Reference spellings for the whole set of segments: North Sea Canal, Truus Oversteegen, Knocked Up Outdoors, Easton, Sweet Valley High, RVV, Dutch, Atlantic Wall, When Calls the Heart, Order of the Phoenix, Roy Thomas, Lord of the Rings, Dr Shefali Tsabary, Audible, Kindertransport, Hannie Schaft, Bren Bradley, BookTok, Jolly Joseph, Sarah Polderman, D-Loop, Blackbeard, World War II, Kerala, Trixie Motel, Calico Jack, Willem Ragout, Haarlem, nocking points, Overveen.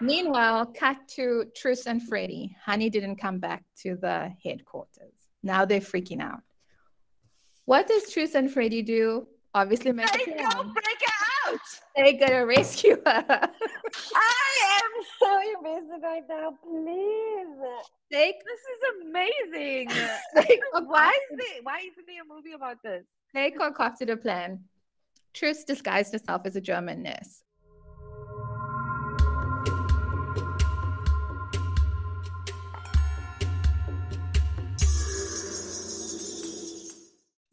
Meanwhile, cut to Truus and Freddie. Hannie didn't come back to the headquarters. Now they're freaking out. What does Truus and Freddie do? Obviously, make a plan. Go break her out. They're gonna rescue her. I am so embarrassed right now. Please, this is amazing. Why isn't there a movie about this? They concocted a plan. Truus disguised herself as a German nurse.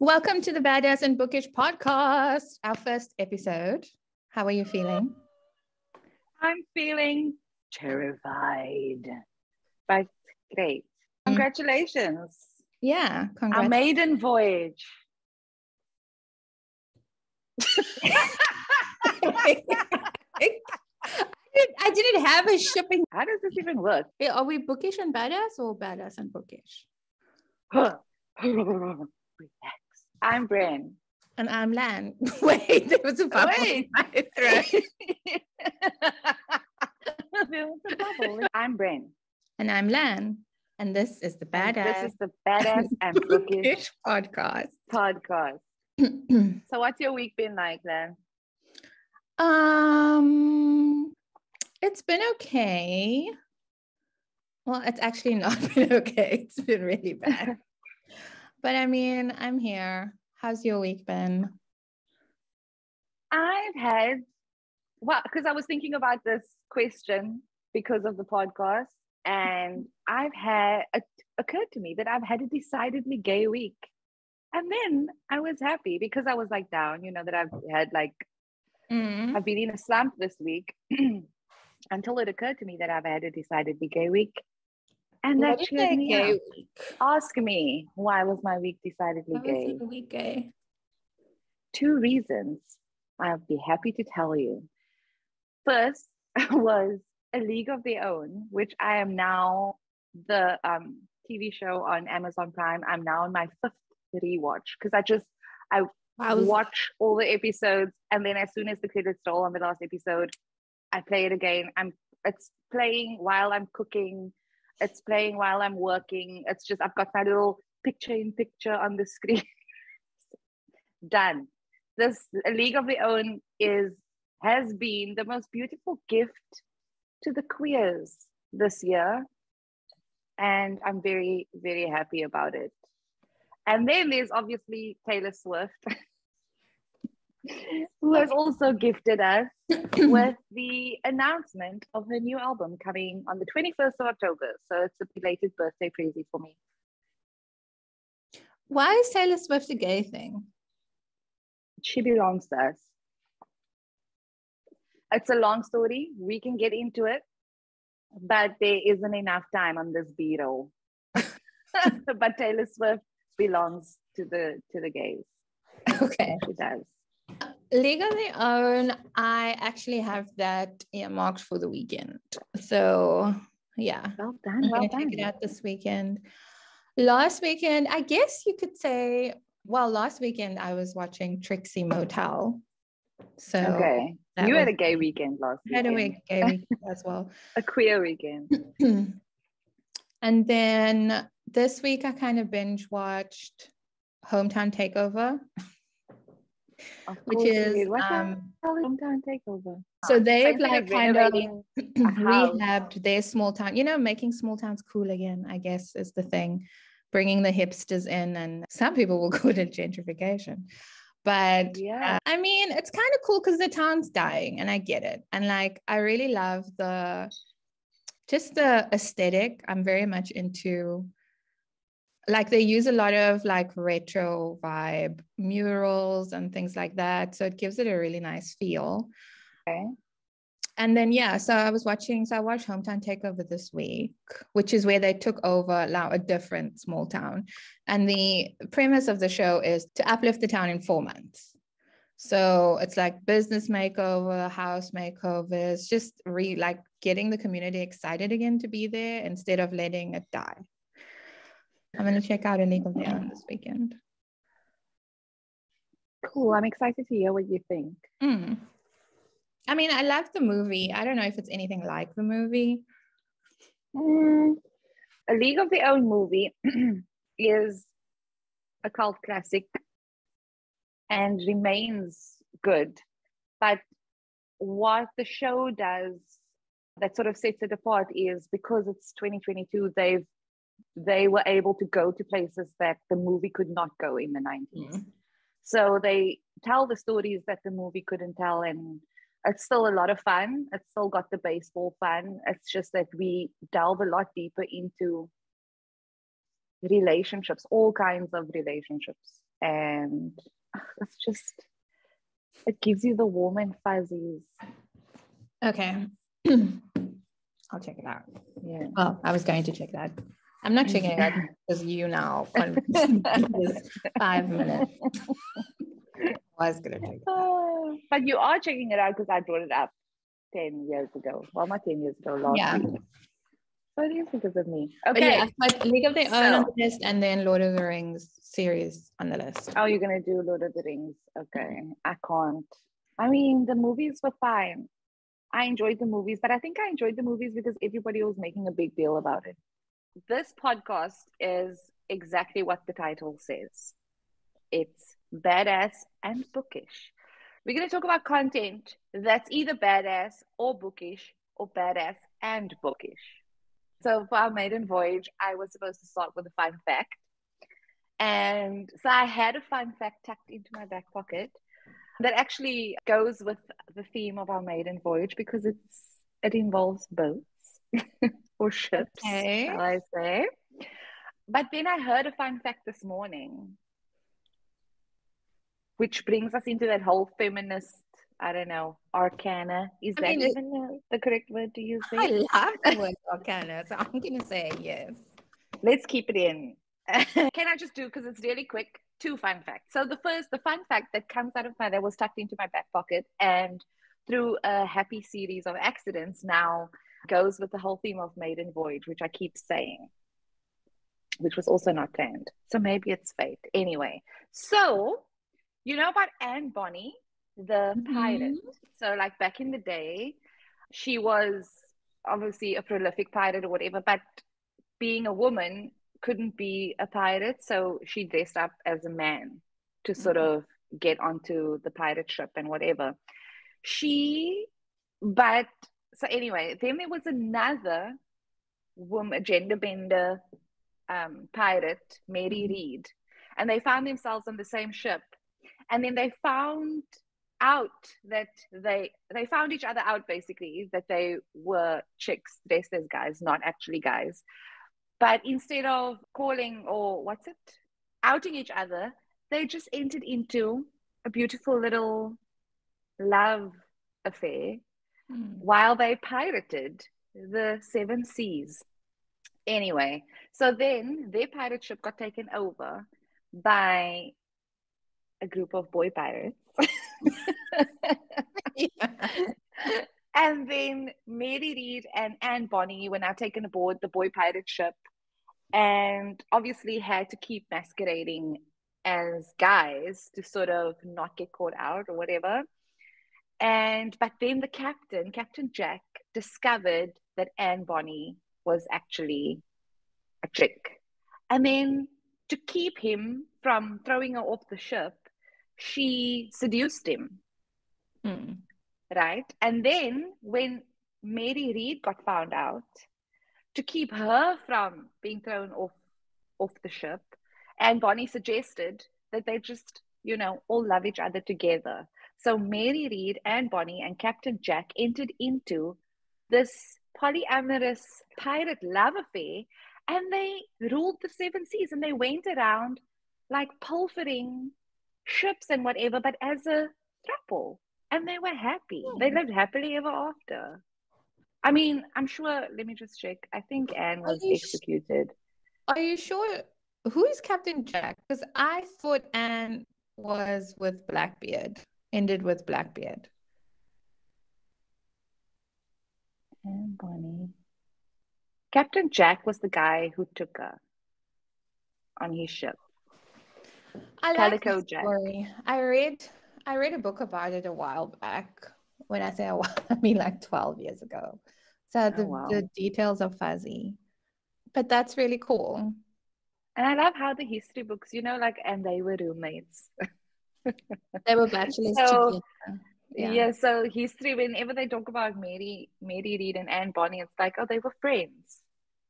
Welcome to the Badass and Bookish podcast, our first episode. How are you feeling? I'm feeling terrified, but great. Congratulations. Yeah, congrats. Our maiden voyage. I didn't have a shipping. How does this even work? Are we bookish and badass or badass and bookish? I'm Bren. And I'm Lan. Wait, there was a bubble in my throat. There was a bubble. I'm Bren. And I'm Lan. And this is the Badass. This is the Badass and Bookish podcast. So what's your week been like, Lan? It's been okay. Well, it's actually not been okay. It's been really bad. But I mean, I'm here. How's your week been? I've had, well, because I was thinking about this question because of the podcast, and it occurred to me that I've had a decidedly gay week. And then I was happy because I was like down, you know, that I've had like, I've been in a slump this week until it occurred to me that I've had a decidedly gay week. And that cheered me up. Ask me, why was my week decidedly gay? Was the week gay? 2 reasons I'll be happy to tell you. First was A League of Their Own, which I am now the TV show on Amazon Prime. I'm now on my 5th rewatch because I watch all the episodes, and then as soon as the credits roll on the last episode, I play it again. It's playing while I'm cooking. It's playing while I'm working. It's just, I've got my little picture-in-picture on the screen. Done. This A League of Their Own has been the most beautiful gift to the queers this year. And I'm very, very happy about it. And then there's obviously Taylor Swift, who has also gifted us with the announcement of her new album coming on the 21st of October. So it's a belated birthday crazy for me. Why is Taylor Swift a gay thing? She belongs to us. It's a long story. We can get into it, but there isn't enough time on this B-roll. But Taylor Swift belongs to the gays. Okay. She does. League of Their Own, I actually have that earmarked for the weekend. So, yeah. Well done. I'm going to check it out this weekend. Last weekend, I guess you could say, well, last weekend I was watching Trixie Motel. So, okay. You had a gay weekend last weekend. I had a gay weekend as well. A queer weekend. And then this week I kind of binge watched Hometown Takeover. Which is Hometown Takeover. So they've like kind of rehabbed their small town, you know, making small towns cool again, I guess, is the thing, bringing the hipsters in, and some people will call it gentrification, but yeah, I mean, it's kind of cool because the town's dying and I get it, and like I really love the aesthetic. I'm very much into, like, they use a lot of like retro vibe murals and things like that. So it gives it a really nice feel. Okay. And then, yeah, so I watched Hometown Takeover this week, which is where they took over a different small town. And the premise of the show is to uplift the town in 4 months. So it's like business makeover, house makeovers, just like getting the community excited again to be there instead of letting it die. I'm going to check out A League of Their Own this weekend. Cool. I'm excited to hear what you think. I mean, I love the movie. I don't know if it's anything like the movie. A League of Their Own movie is a cult classic and remains good. But what the show does that sort of sets it apart is because it's 2022, they were able to go to places that the movie could not go in the 90s. Mm. So they tell the stories that the movie couldn't tell, and it's still a lot of fun. It's still got the baseball fun. It's just that we delve a lot deeper into relationships, all kinds of relationships. And it's just, it gives you the warm and fuzzies. Okay. I'll check it out. Yeah. Oh, I was going to check that. I'm not checking it out because you now this 5 minutes. I was going to check it out. But you are checking it out because I brought it up 10 years ago. Well, not 10 years ago, last week. So it is because of me. Okay. Yeah, but League of Their Own on the list, and then Lord of the Rings series on the list. Oh, you're going to do Lord of the Rings. Okay. I can't. I mean, the movies were fine. I enjoyed the movies, but I think I enjoyed the movies because everybody was making a big deal about it. This podcast is exactly what the title says. It's Badass and Bookish. We're going to talk about content that's either badass or bookish or badass and bookish. So for our maiden voyage, I was supposed to start with a fun fact. And so I had a fun fact tucked into my back pocket that actually goes with the theme of our maiden voyage because it involves both. Or ships, okay. Shall I say. But then I heard a fun fact this morning, which brings us into that whole feminist, I don't know, arcana. Is that even the correct word to use? I love the word arcana, so I'm going to say yes. Let's keep it in. Can I just do, because it's really quick, two fun facts. So the fun fact that comes out of that was tucked into my back pocket, and through a happy series of accidents now, goes with the whole theme of maiden voyage, which I keep saying, which was also not planned. So maybe it's fate. Anyway, so you know about Anne Bonny, the pirate. So like back in the day, she was obviously a prolific pirate or whatever, but being a woman couldn't be a pirate. So she dressed up as a man to sort of get onto the pirate ship and whatever. So anyway, then there was another woman, gender bender pirate, Mary Reed, and they found themselves on the same ship. And then they found out that they found each other out, basically, that they were chicks dressed as guys, not actually guys. But instead of calling or outing each other, they just entered into a beautiful little love affair while they pirated the seven seas. Anyway, so then their pirate ship got taken over by a group of boy pirates. And then Mary Reed and Anne Bonny were now taken aboard the boy pirate ship and obviously had to keep masquerading as guys to sort of not get caught out or whatever. But then the captain, Captain Jack, discovered that Anne Bonny was actually a chick. And then to keep him from throwing her off the ship, she seduced him, right? And then when Mary Reed got found out, to keep her from being thrown off the ship, Anne Bonny suggested that they just, all love each other together. So Mary Reed, Anne Bonny, and Captain Jack entered into this polyamorous pirate love affair, and they ruled the seven seas, and they went around like pilfering ships and whatever, but as a couple, and they were happy. They lived happily ever after. I mean, I'm sure, let me just check. I think Anne was executed. Are you sure? Who is Captain Jack? Because I thought Anne was with Blackbeard. Ended with Blackbeard. Anne Bonny. Captain Jack was the guy who took her on his ship. I like Calico Jack. I read a book about it a while back. When I say a while, I mean like 12 years ago. So the details are fuzzy, but that's really cool. And I love how the history books, you know, like, and they were roommates. They were bachelors together. Yeah. So history, whenever they talk about Mary Reed and Anne Bonny, it's like, oh, they were friends.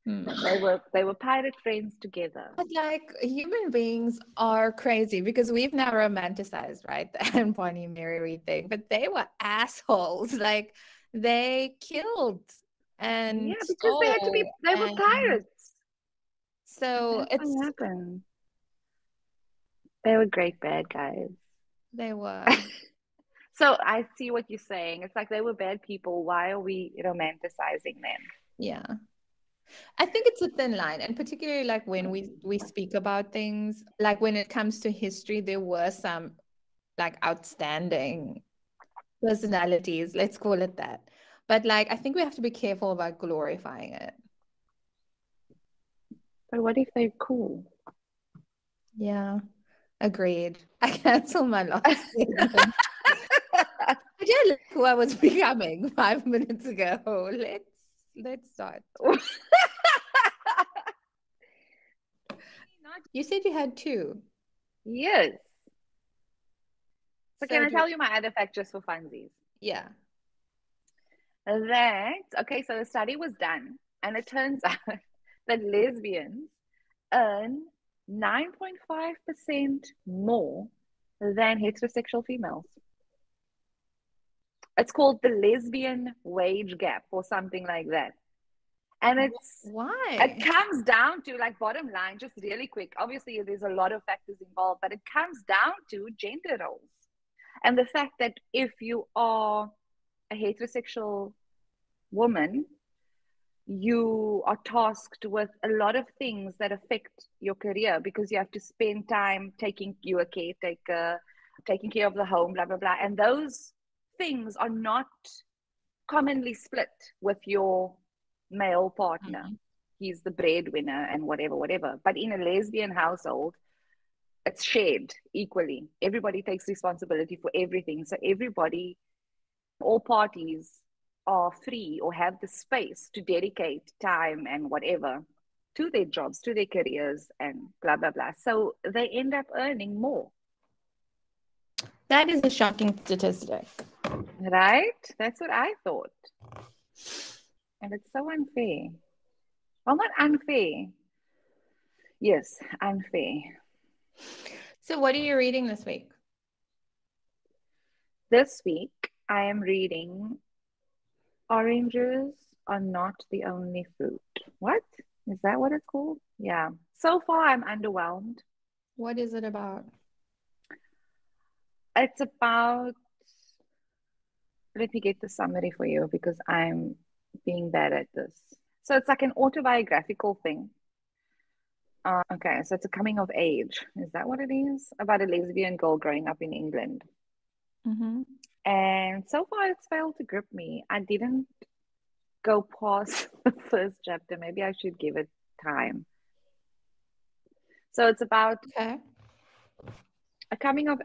They were pirate friends together. But like, human beings are crazy, because we've now romanticized, right, the Anne Bonny Mary Reed thing, but they were assholes. Like, they killed and because they had to be. They were pirates. So that's what happened. They were great bad guys. They were. So I see what you're saying. It's like, they were bad people. Why are we romanticizing them? Yeah. I think it's a thin line, and particularly like when we speak about things, like when it comes to history, there were some like outstanding personalities, let's call it that. But like, I think we have to be careful about glorifying it. But what if they're cool? Yeah, agreed. I cancel my last statement. I didn't look who I was becoming 5 minutes ago. Let's start. You said you had two. Yes. So can I tell you my other fact just for funsies? Yeah. So the study was done, and it turns out that lesbians earn 9.5% more than heterosexual females. It's called the lesbian wage gap or something like that. And it's... Why? It comes down to, like, bottom line, just really quick. Obviously, there's a lot of factors involved, but it comes down to gender roles. And the fact that if you are a heterosexual woman, you are tasked with a lot of things that affect your career, because you have to spend time taking care of the home, blah, blah, blah. And those things are not commonly split with your male partner. Mm-hmm. He's the breadwinner and whatever. But in a lesbian household, it's shared equally. Everybody takes responsibility for everything. So everybody, all parties are free or have the space to dedicate time and whatever to their jobs, to their careers and blah, blah, blah. So they end up earning more. That is a shocking statistic. Right? That's what I thought. And it's so unfair. Well, not unfair. Yes, unfair. So what are you reading this week? This week, I am reading Oranges Are Not the Only Fruit. What? Is that what it's called? Yeah. So far, I'm underwhelmed. What is it about? It's about... Let me get the summary for you, because I'm being bad at this. So it's like an autobiographical thing. So it's a coming of age. Is that what it is? About a lesbian girl growing up in England. Mm-hmm. And so far it's failed to grip me. I didn't go past the first chapter. Maybe I should give it time. So it's about... Okay. Her coming of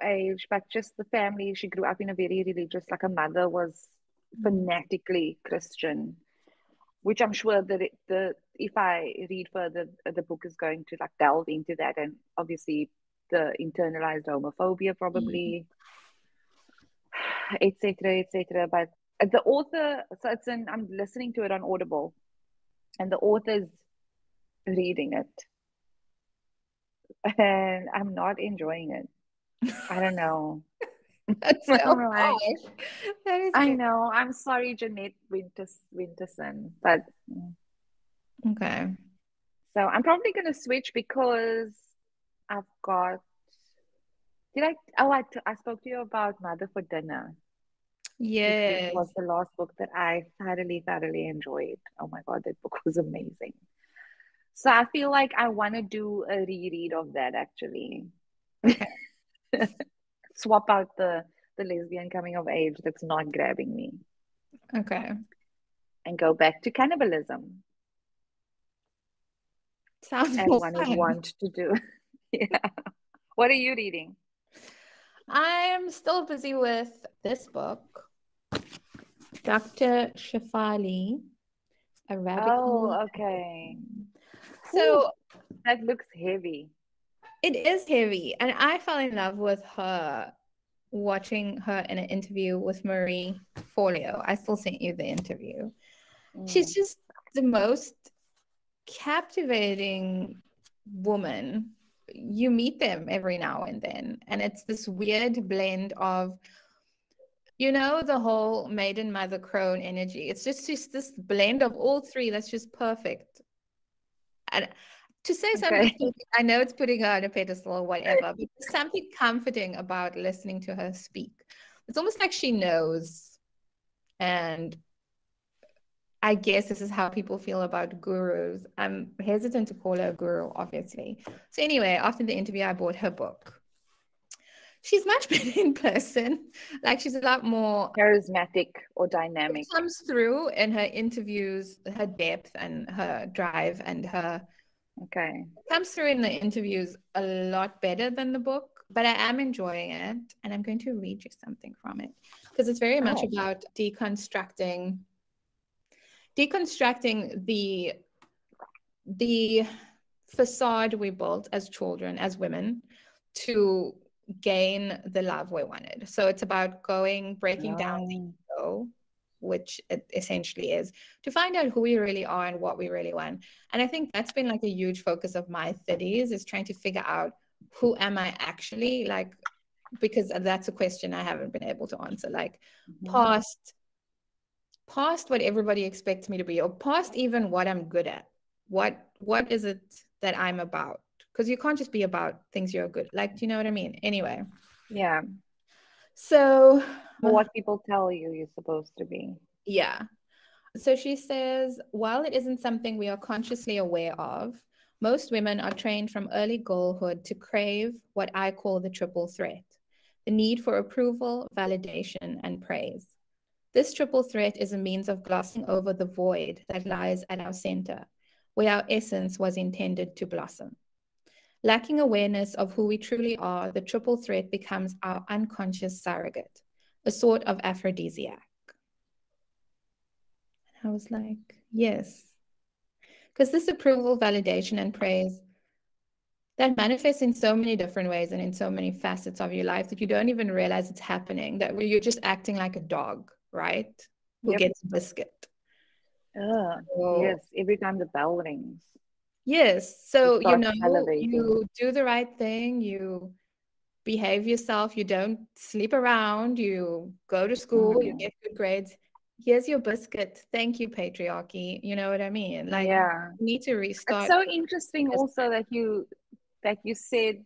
age, but just the family. She grew up in a very religious, like, her mother was fanatically Christian, which I'm sure that if I read further, the book is going to like delve into that, and obviously the internalized homophobia probably, etc. But the author, so I'm listening to it on Audible, and the author's reading it. And I'm not enjoying it. I don't know. I know. I'm sorry, Jeanette Winterson, but okay. So I'm probably gonna switch, because I've got. I spoke to you about Mother for Dinner. Yes, it was the last book that I thoroughly enjoyed. Oh my God, that book was amazing. So I feel like I want to do a reread of that, actually. Swap out the lesbian coming of age that's not grabbing me. Okay. And go back to cannibalism. Sounds like what I want to do. Yeah. What are you reading? I'm still busy with this book, Dr. Shefali. A rabbit. Oh, okay. So that looks heavy. It is heavy. And I fell in love with her watching her in an interview with Marie Forleo. I still sent you the interview. Mm. She's just the most captivating woman. You meet them every now and then. And it's this weird blend of, you know, the whole maiden, mother, crone energy. It's just this blend of all three that's just perfect. And to say something, I know it's putting her on a pedestal or whatever, but there's something comforting about listening to her speak. It's almost like she knows. And I guess this is how people feel about gurus. I'm hesitant to call her a guru, obviously. So anyway, after the interview, I bought her book. She's much better in person. Like, she's a lot more charismatic or dynamic. She comes through in her interviews, her depth and her drive and her... Okay. Comes through in the interviews a lot better than the book, but I am enjoying it. And I'm going to read you something from it because it's very much about deconstructing the facade we built as children, as women, to gain the love we wanted. So it's about breaking down the ego, which it essentially is, to find out who we really are and what we really want. And I think that's been like a huge focus of my 30s, is trying to figure out, who am I actually? Like, because that's a question I haven't been able to answer. Like, past what everybody expects me to be, or past even what I'm good at. What is it that I'm about? Because you can't just be about things you're good. Like, do you know what I mean? Anyway. Yeah. So. What people tell you you're supposed to be. Yeah. So she says, while it isn't something we are consciously aware of, most women are trained from early girlhood to crave what I call the triple threat: the need for approval, validation, and praise. This triple threat is a means of glossing over the void that lies at our center, where our essence was intended to blossom. Lacking awareness of who we truly are, the triple threat becomes our unconscious surrogate, a sort of aphrodisiac. And I was like, yes. Because this approval, validation, and praise, that manifests in so many different ways and in so many facets of your life that you don't even realize it's happening, that you're just acting like a dog, right? Who gets a biscuit. Yes, every time the bell rings. Yes. So, you know, you do the right thing, you behave yourself, you don't sleep around, you go to school, you get good grades. Here's your biscuit. Thank you, patriarchy. You know what I mean? Like, you need to restart. It's so interesting also that you said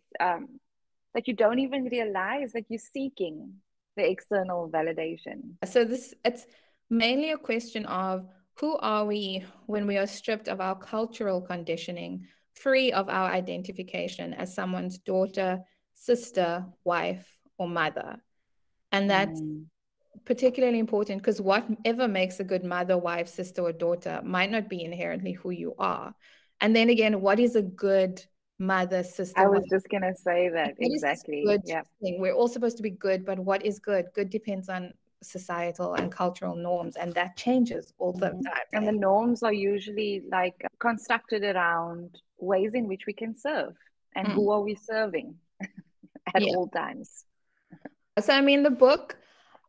that you don't even realize that you're seeking the external validation. So it's mainly a question of, who are we when we are stripped of our cultural conditioning, free of our identification as someone's daughter, sister, wife, or mother? And that's particularly important, because whatever makes a good mother, wife, sister, or daughter might not be inherently who you are. And then again, what is a good mother, sister? I was just going to say that. Exactly. We're all supposed to be good, but what is good? Good depends on societal and cultural norms, and that changes all the time. And the norms are usually like constructed around ways in which we can serve, and who are we serving at all times. So I mean, the book,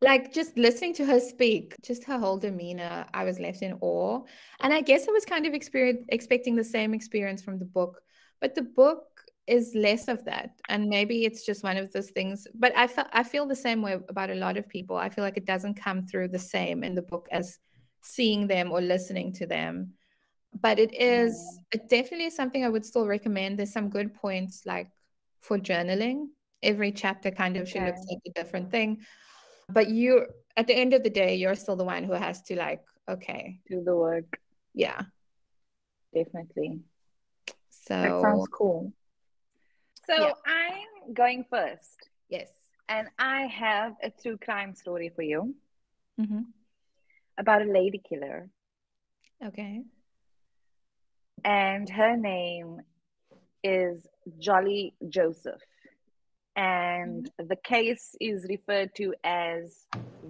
like, just listening to her speak, just her whole demeanor, I was left in awe. And I guess I was kind of expecting the same experience from the book, but the book is less of that, and maybe it's just one of those things. But I feel the same way about a lot of people. I feel like it doesn't come through the same in the book as seeing them or listening to them, but it is definitely something I would still recommend. There's some good points, like for journaling. Every chapter kind of she looks at a different thing, but you, at the end of the day, you're still the one who has to, like, do the work. Yeah, definitely. So that sounds cool. So I'm going first. Yes. And I have a true crime story for you about a lady killer. Okay. And her name is Jolly Joseph. and the case is referred to as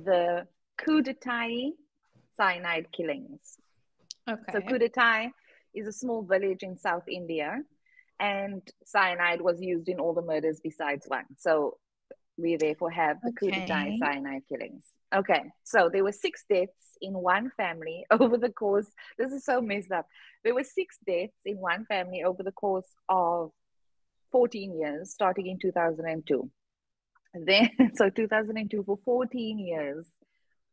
the Koodathayi cyanide killings. Okay. So Koodathayi is a small village in South India, and cyanide was used in all the murders besides one. So we therefore have the Koodathayi cyanide killings. Okay, so there were 6 deaths in one family over the course. This is so messed up. There were 6 deaths in one family over the course of 14 years, starting in 2002. Then, so 2002 for 14 years,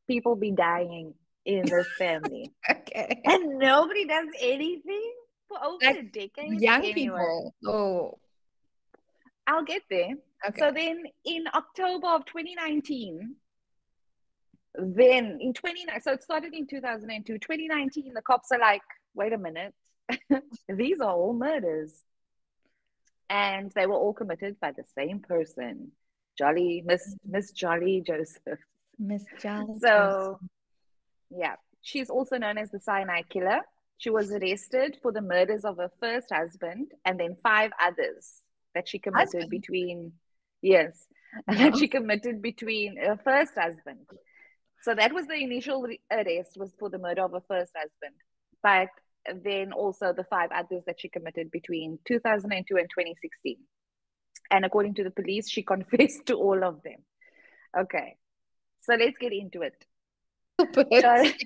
people be dying in this family. Okay. And nobody does anything for over a decade. Young people. Oh. I'll get there. Okay. So then in October of 2019, so it started in 2002. 2019, the cops are like, wait a minute, these are all murders. And they were all committed by the same person, Miss Jolly Joseph. Miss Jolly. So, yeah, she's also known as the cyanide killer. She was arrested for the murders of her first husband and then 5 others that she committed that she committed between her first husband. So that was the initial arrest, was for the murder of her first husband. But then also the 5 others that she committed between 2002 and 2016. And according to the police, she confessed to all of them. Okay, so let's get into it.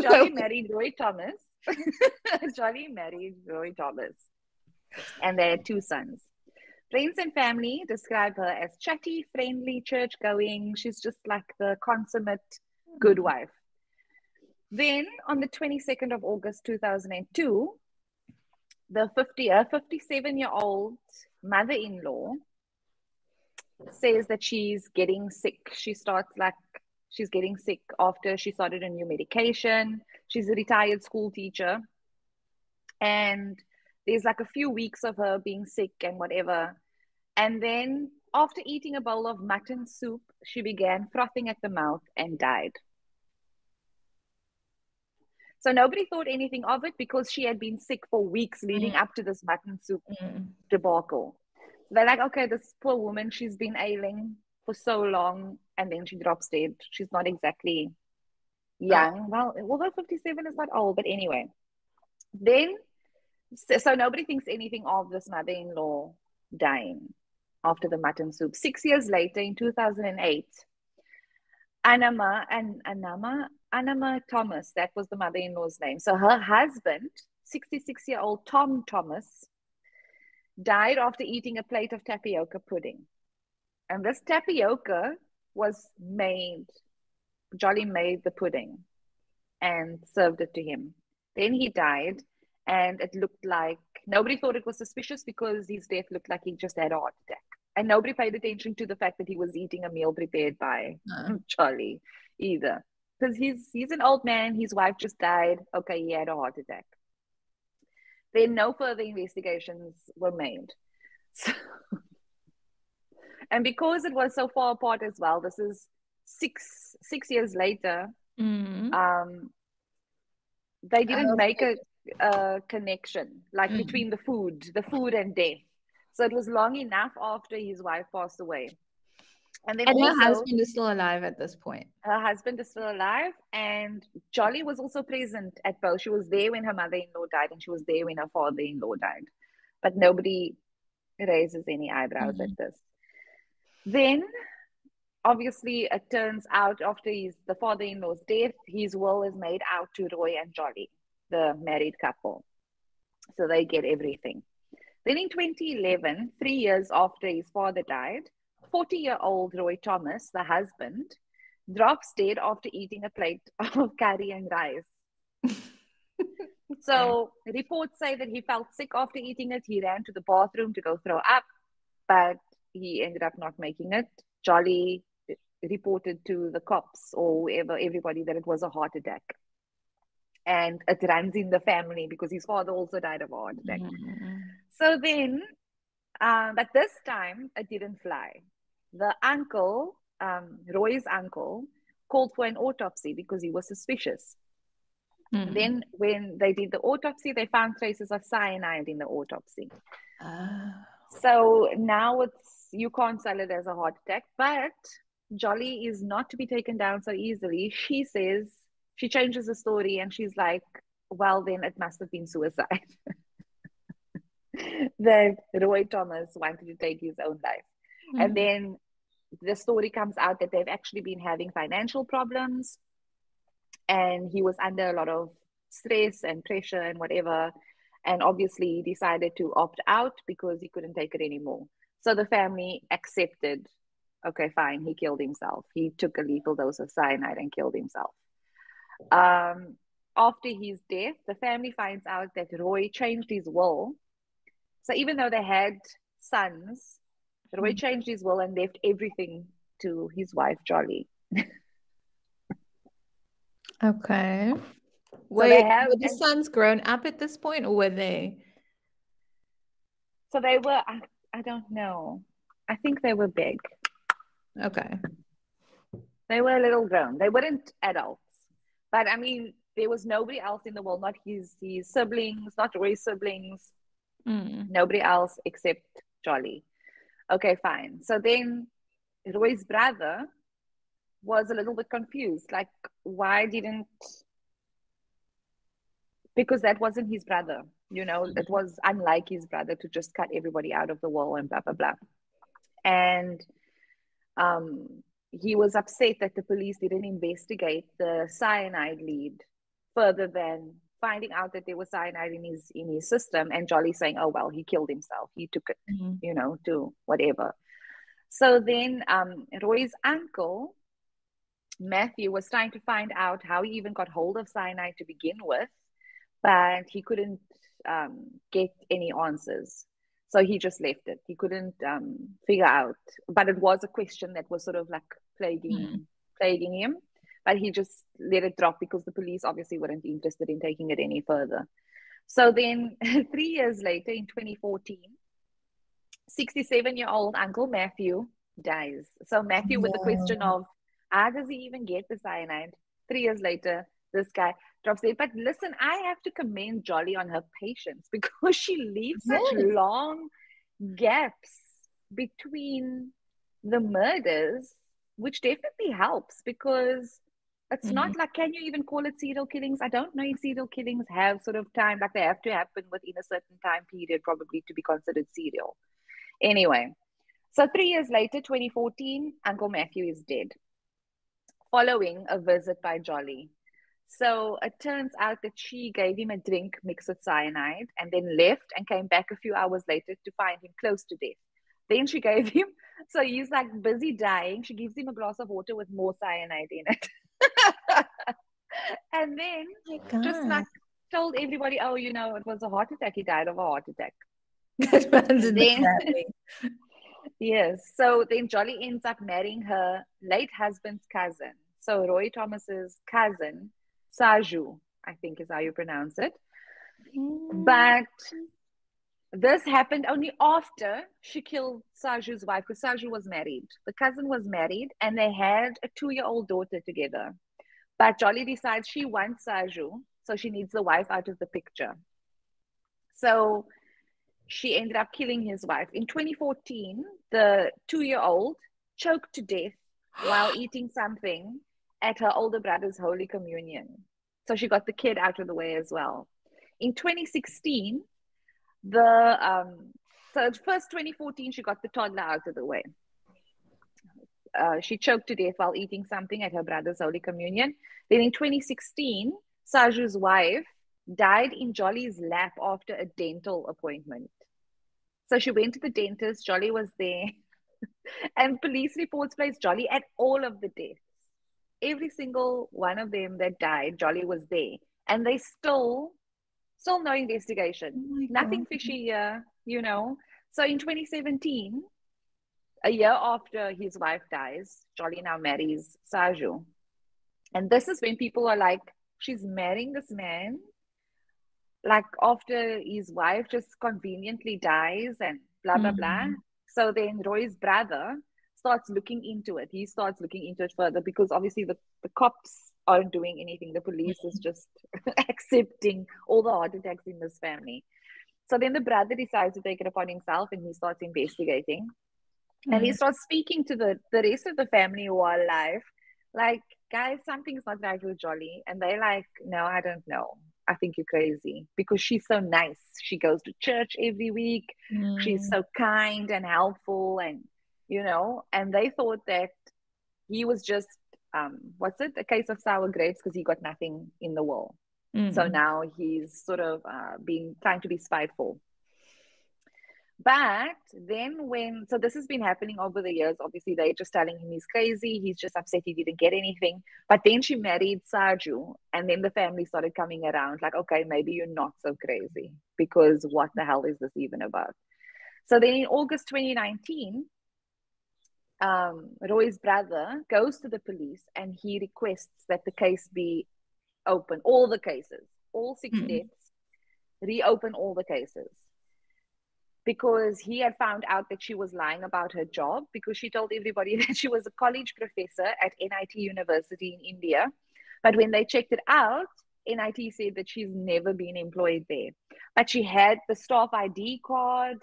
Jolly married Roy Thomas. Jolly married Roy Thomas. And they had 2 sons. Friends and family describe her as chatty, friendly, church-going. She's just like the consummate good wife. Then, on the 22nd of August 2002, the 57-year-old mother-in-law says that she's getting sick. She's getting sick after she started a new medication. She's a retired school teacher. And there's like a few weeks of her being sick and whatever. And then, after eating a bowl of mutton soup, she began frothing at the mouth and died. So nobody thought anything of it because she had been sick for weeks leading up to this mutton soup debacle. They're like, okay, this poor woman, she's been ailing for so long, and then she drops dead. She's not exactly young. Well, although 57 is not old, but anyway. Then, so nobody thinks anything of this mother-in-law dying after the mutton soup. 6 years later, in 2008, Anama Thomas, that was the mother-in-law's name. So her husband, 66-year-old Tom Thomas, died after eating a plate of tapioca pudding. And this tapioca was made, Jolly made the pudding and served it to him. Then he died, and it looked like, nobody thought it was suspicious because his death looked like he just had a heart attack. And nobody paid attention to the fact that he was eating a meal prepared by Jolly either. Because he's an old man, his wife just died. Okay, he had a heart attack. Then no further investigations were made. So, and because it was so far apart as well, this is six years later, they didn't make a connection, like between the food and death. So it was long enough after his wife passed away. And also, her husband is still alive at this point. Her husband is still alive, and Jolly was also present at both. She was there when her mother-in-law died, and she was there when her father-in-law died. But nobody raises any eyebrows at this. Then, obviously, it turns out after the father-in-law's death, his will is made out to Roy and Jolly, the married couple. So they get everything. Then in 2011, 3 years after his father died, 40-year-old Roy Thomas, the husband, drops dead after eating a plate of curry and rice. So reports say that he felt sick after eating it. He ran to the bathroom to go throw up, but he ended up not making it. Jolly reported to the cops or whoever, everybody, that it was a heart attack. And it runs in the family because his father also died of a heart attack. So then, but this time, it didn't fly. The uncle, Roy's uncle, called for an autopsy because he was suspicious. Then when they did the autopsy, they found traces of cyanide in the autopsy. So now it's, you can't sell it as a heart attack. But Jolly is not to be taken down so easily. She says, she changes the story and she's like, well, then it must have been suicide. That Roy Thomas wanted to take his own life. Mm-hmm. And then the story comes out that they've actually been having financial problems and he was under a lot of stress and pressure and whatever, and obviously decided to opt out because he couldn't take it anymore. So the family accepted, okay, fine, he killed himself. He took a lethal dose of cyanide and killed himself. After his death, the family finds out that Roy changed his will. So even though they had sons, Roy changed his will and left everything to his wife, Jolly. Okay. Wait, so were the sons grown up at this point, or were they? So they were, I don't know. I think they were big. Okay. They were a little grown. They weren't adults. But I mean, there was nobody else in the world, not his siblings, not Roy's siblings, nobody else except Jolly. Okay, fine. So then Roy's brother was a little bit confused. Like, why didn't... Because that wasn't his brother, you know. It was unlike his brother to just cut everybody out of the wall and blah, blah, blah. And he was upset that the police didn't investigate the cyanide lead further than finding out that there was cyanide in his system, and Jolly saying, oh, well, he killed himself. He took it, you know, to whatever. So then Roy's uncle, Matthew, was trying to find out how he even got hold of cyanide to begin with, but he couldn't get any answers. So he just left it. He couldn't figure out. But it was a question that was sort of like plaguing him. But he just let it drop because the police obviously weren't interested in taking it any further. So then 3 years later, in 2014, 67-year-old Uncle Matthew dies. So Matthew with the question of, how does he even get the cyanide? 3 years later, this guy drops it. But listen, I have to commend Jolly on her patience because she leaves such long gaps between the murders, which definitely helps because it's not like, can you even call it serial killings? I don't know if serial killings have sort of time, like they have to happen within a certain time period probably to be considered serial. Anyway, so 3 years later, 2014, Uncle Matthew is dead following a visit by Jolly. So it turns out that she gave him a drink mixed with cyanide and then left and came back a few hours later to find him close to death. Then she gave him, so he's like busy dying. She gives him a glass of water with more cyanide in it. And then just like told everybody, oh, you know, it was a heart attack. He died of a heart attack. Then, yes. So then Jolly ends up marrying her late husband's cousin. So Roy Thomas's cousin, Saju, I think is how you pronounce it. But this happened only after she killed Saju's wife, because Saju was married. The cousin was married and they had a 2-year-old daughter together. But Jolly decides she wants Saju, so she needs the wife out of the picture. So she ended up killing his wife. In 2014, the 2-year-old choked to death while eating something at her older brother's Holy Communion. So she got the kid out of the way as well. In 2016, so first 2014, she got the toddler out of the way. She choked to death while eating something at her brother's Holy Communion. Then in 2016, Saju's wife died in Jolly's lap after a dental appointment. So she went to the dentist, Jolly was there, and police reports placed Jolly at all of the deaths. Every single one of them that died, Jolly was there. And they still no investigation. Nothing fishy here, you know. So in 2017, a year after his wife dies, Jolly now marries Saju. And this is when people are like, she's marrying this man, like after his wife just conveniently dies and blah, blah, blah. So then Roy's brother starts looking into it. He starts looking into it further because obviously the cops aren't doing anything. The police is just accepting all the heart attacks in this family. So then the brother decides to take it upon himself and he starts investigating. and he's not speaking to the rest of the family who are alive. Like, guys, something's not right with Jolly. And they're like, no, I don't know. I think you're crazy, because she's so nice. She goes to church every week. She's so kind and helpful, and, you know, and they thought that he was just, a case of sour grapes, because he got nothing in the world. So now he's sort of trying to be spiteful. But then so this has been happening over the years. Obviously, they're just telling him he's crazy. He's just upset he didn't get anything. But then she married Saju, and then the family started coming around like, okay, maybe you're not so crazy, because what the hell is this even about? So then in August 2019, Roy's brother goes to the police and he requests that the case be open, all the cases, all 6 deaths, reopen all the cases. Because he had found out that she was lying about her job, because she told everybody that she was a college professor at NIT University in India. But when they checked it out, NIT said that she's never been employed there. But she had the staff ID card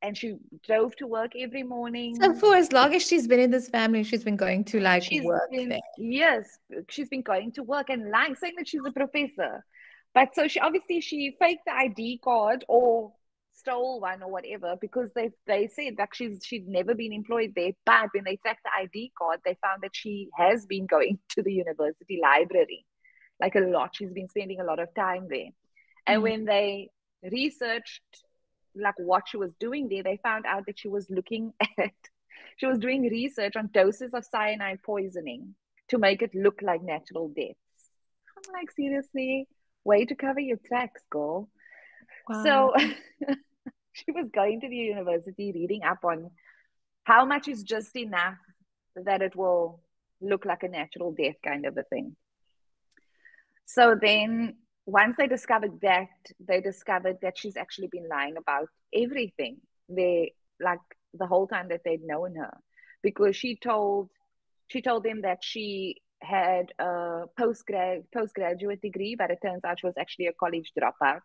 and she drove to work every morning. So for as long as she's been in this family, she's been going to work there. Yes, she's been going to work and lying, saying that she's a professor. But so she faked the ID card or stole one or whatever, because they said that she'd never been employed there. But when they tracked the ID card, they found that she has been going to the university library, like a lot. She's been spending a lot of time there. And when they researched like what she was doing there, they found out that she was doing research on doses of cyanide poisoning to make it look like natural deaths. I'm like, seriously, way to cover your tracks, girl. Wow. So she was going to the university, reading up on how much is just enough that it will look like a natural death kind of a thing. So then once they discovered that she's actually been lying about everything. The whole time that they'd known her, because she told them that she had a postgraduate degree, but it turns out she was actually a college dropout.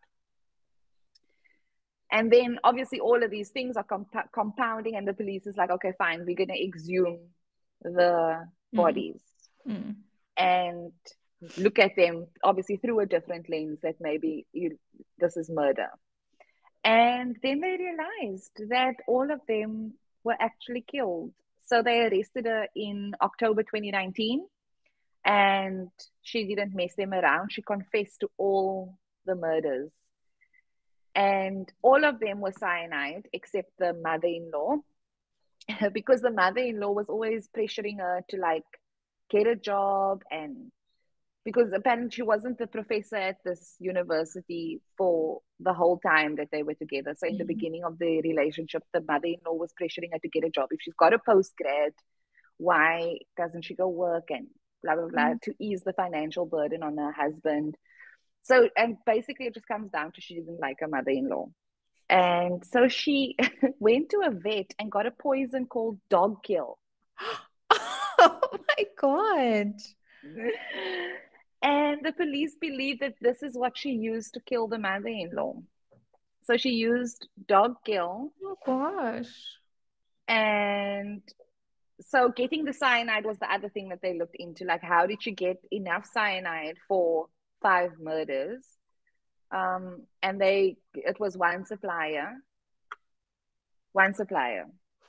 And then obviously all of these things are compounding, and the police is like, okay, fine, we're going to exhume the bodies and look at them, obviously through a different lens, that maybe this is murder. And then they realized that all of them were actually killed. So they arrested her in October 2019, and she didn't mess them around. She confessed to all the murders. And all of them were cyanide, except the mother-in-law, because the mother-in-law was always pressuring her to get a job, and because apparently she wasn't the professor at this university for the whole time that they were together. So in the beginning of the relationship, the mother-in-law was pressuring her to get a job. If she's got a postgrad, why doesn't she go work and blah, blah, blah, to ease the financial burden on her husband. So, and basically it just comes down to she didn't like her mother-in-law. And so she went to a vet and got a poison called dog kill. Oh my God. And the police believe that this is what she used to kill the mother-in-law. So she used dog kill. Oh gosh. And so getting the cyanide was the other thing that they looked into. Like, how did she get enough cyanide for 5 murders? And it was one supplier,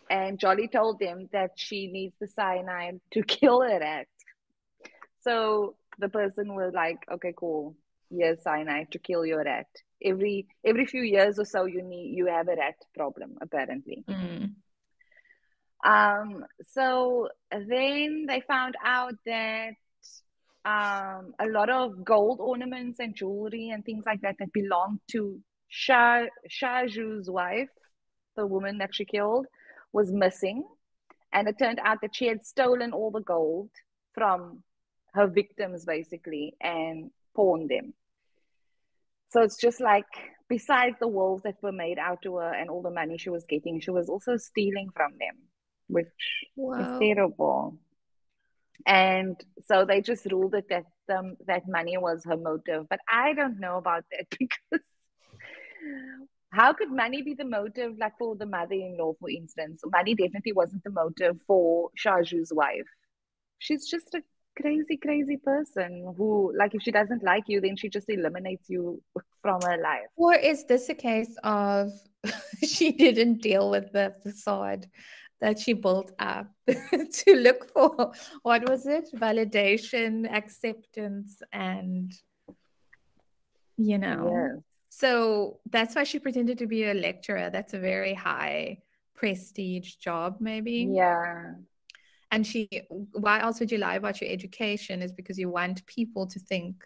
and Jolly told them that she needs the cyanide to kill a rat. So the person was like, okay, cool, here's cyanide to kill your rat. Every few years or so you have a rat problem, apparently. So then they found out that a lot of gold ornaments and jewelry and things like that belonged to Shaju's wife, the woman that she killed, was missing. And it turned out that she had stolen all the gold from her victims, basically, and pawned them. So it's just like, besides the wolves that were made out to her and all the money she was getting, she was also stealing from them, which is terrible. And so they just ruled it that money was her motive. But I don't know about that, because How could money be the motive, like for the mother-in-law, for instance? Money definitely wasn't the motive for Saju's wife. She's just a crazy, crazy person who, like, if she doesn't like you, then she just eliminates you from her life. Or is this a case of she didn't deal with the facade that she built up to look for, what was it? Validation, acceptance, and, you know. Yeah. So that's why she pretended to be a lecturer. That's a very high prestige job, maybe. Yeah. And she, why else would you lie about your education? Is because you want people to think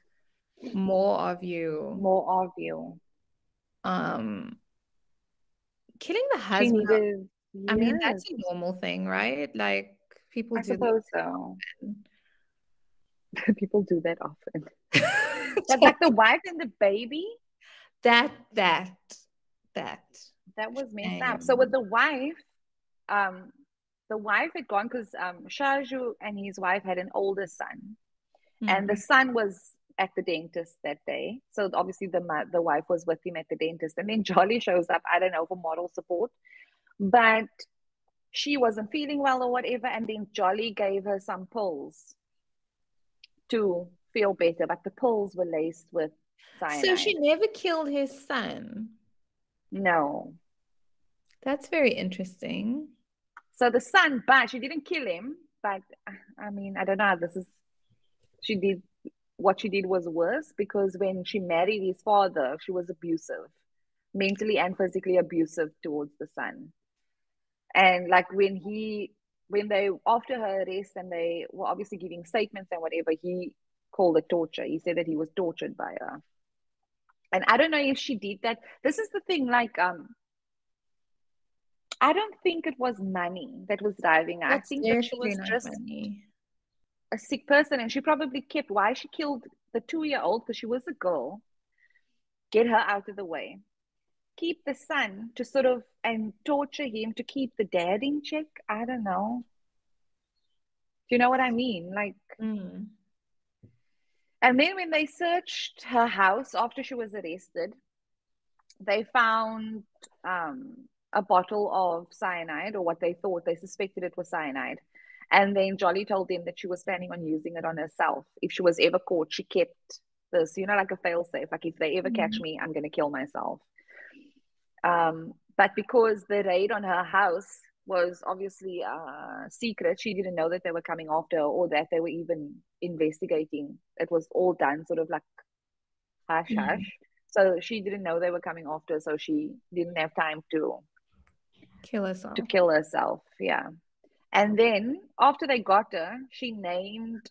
more of you. More of you. Killing the husband. Yes. I mean, that's a normal thing, right? Like, people do. I suppose so. People do that often. But like the wife and the baby. That was messed up. So with the wife had gone because Saju and his wife had an older son, and the son was at the dentist that day. So obviously the wife was with him at the dentist, and then Jolly shows up. I don't know, for moral support, but she wasn't feeling well or whatever, and then Jolly gave her some pills to feel better, but the pills were laced with cyanide. So she never killed his son. No. That's very interesting. So the son, but she didn't kill him. But I mean, I don't know. What she did was worse, because when she married his father, she was abusive, mentally and physically abusive towards the son. And like when they, after her arrest, and they were obviously giving statements and whatever, he called it torture. He said that he was tortured by her. And I don't know if she did that. This is the thing, like, I don't think it was money that was driving her. I think that she was just a sick person, and she probably kept, why she killed the 2-year-old, because she was a girl, get her out of the way, keep the son to sort of, and torture him to keep the dad in check. I don't know. Do you know what I mean? Like, and then when they searched her house after she was arrested, they found a bottle of cyanide, or what they thought, they suspected it was cyanide. And then Jolly told them that she was planning on using it on herself. If she was ever caught, she kept this, you know, like a fail-safe. Like, if they ever catch me, I'm going to kill myself. But because the raid on her house was obviously secret, she didn't know that they were coming after her, or that they were even investigating. It was all done sort of like hush hush. So she didn't know they were coming after her, so she didn't have time to kill herself. Yeah. And then after they got her, she named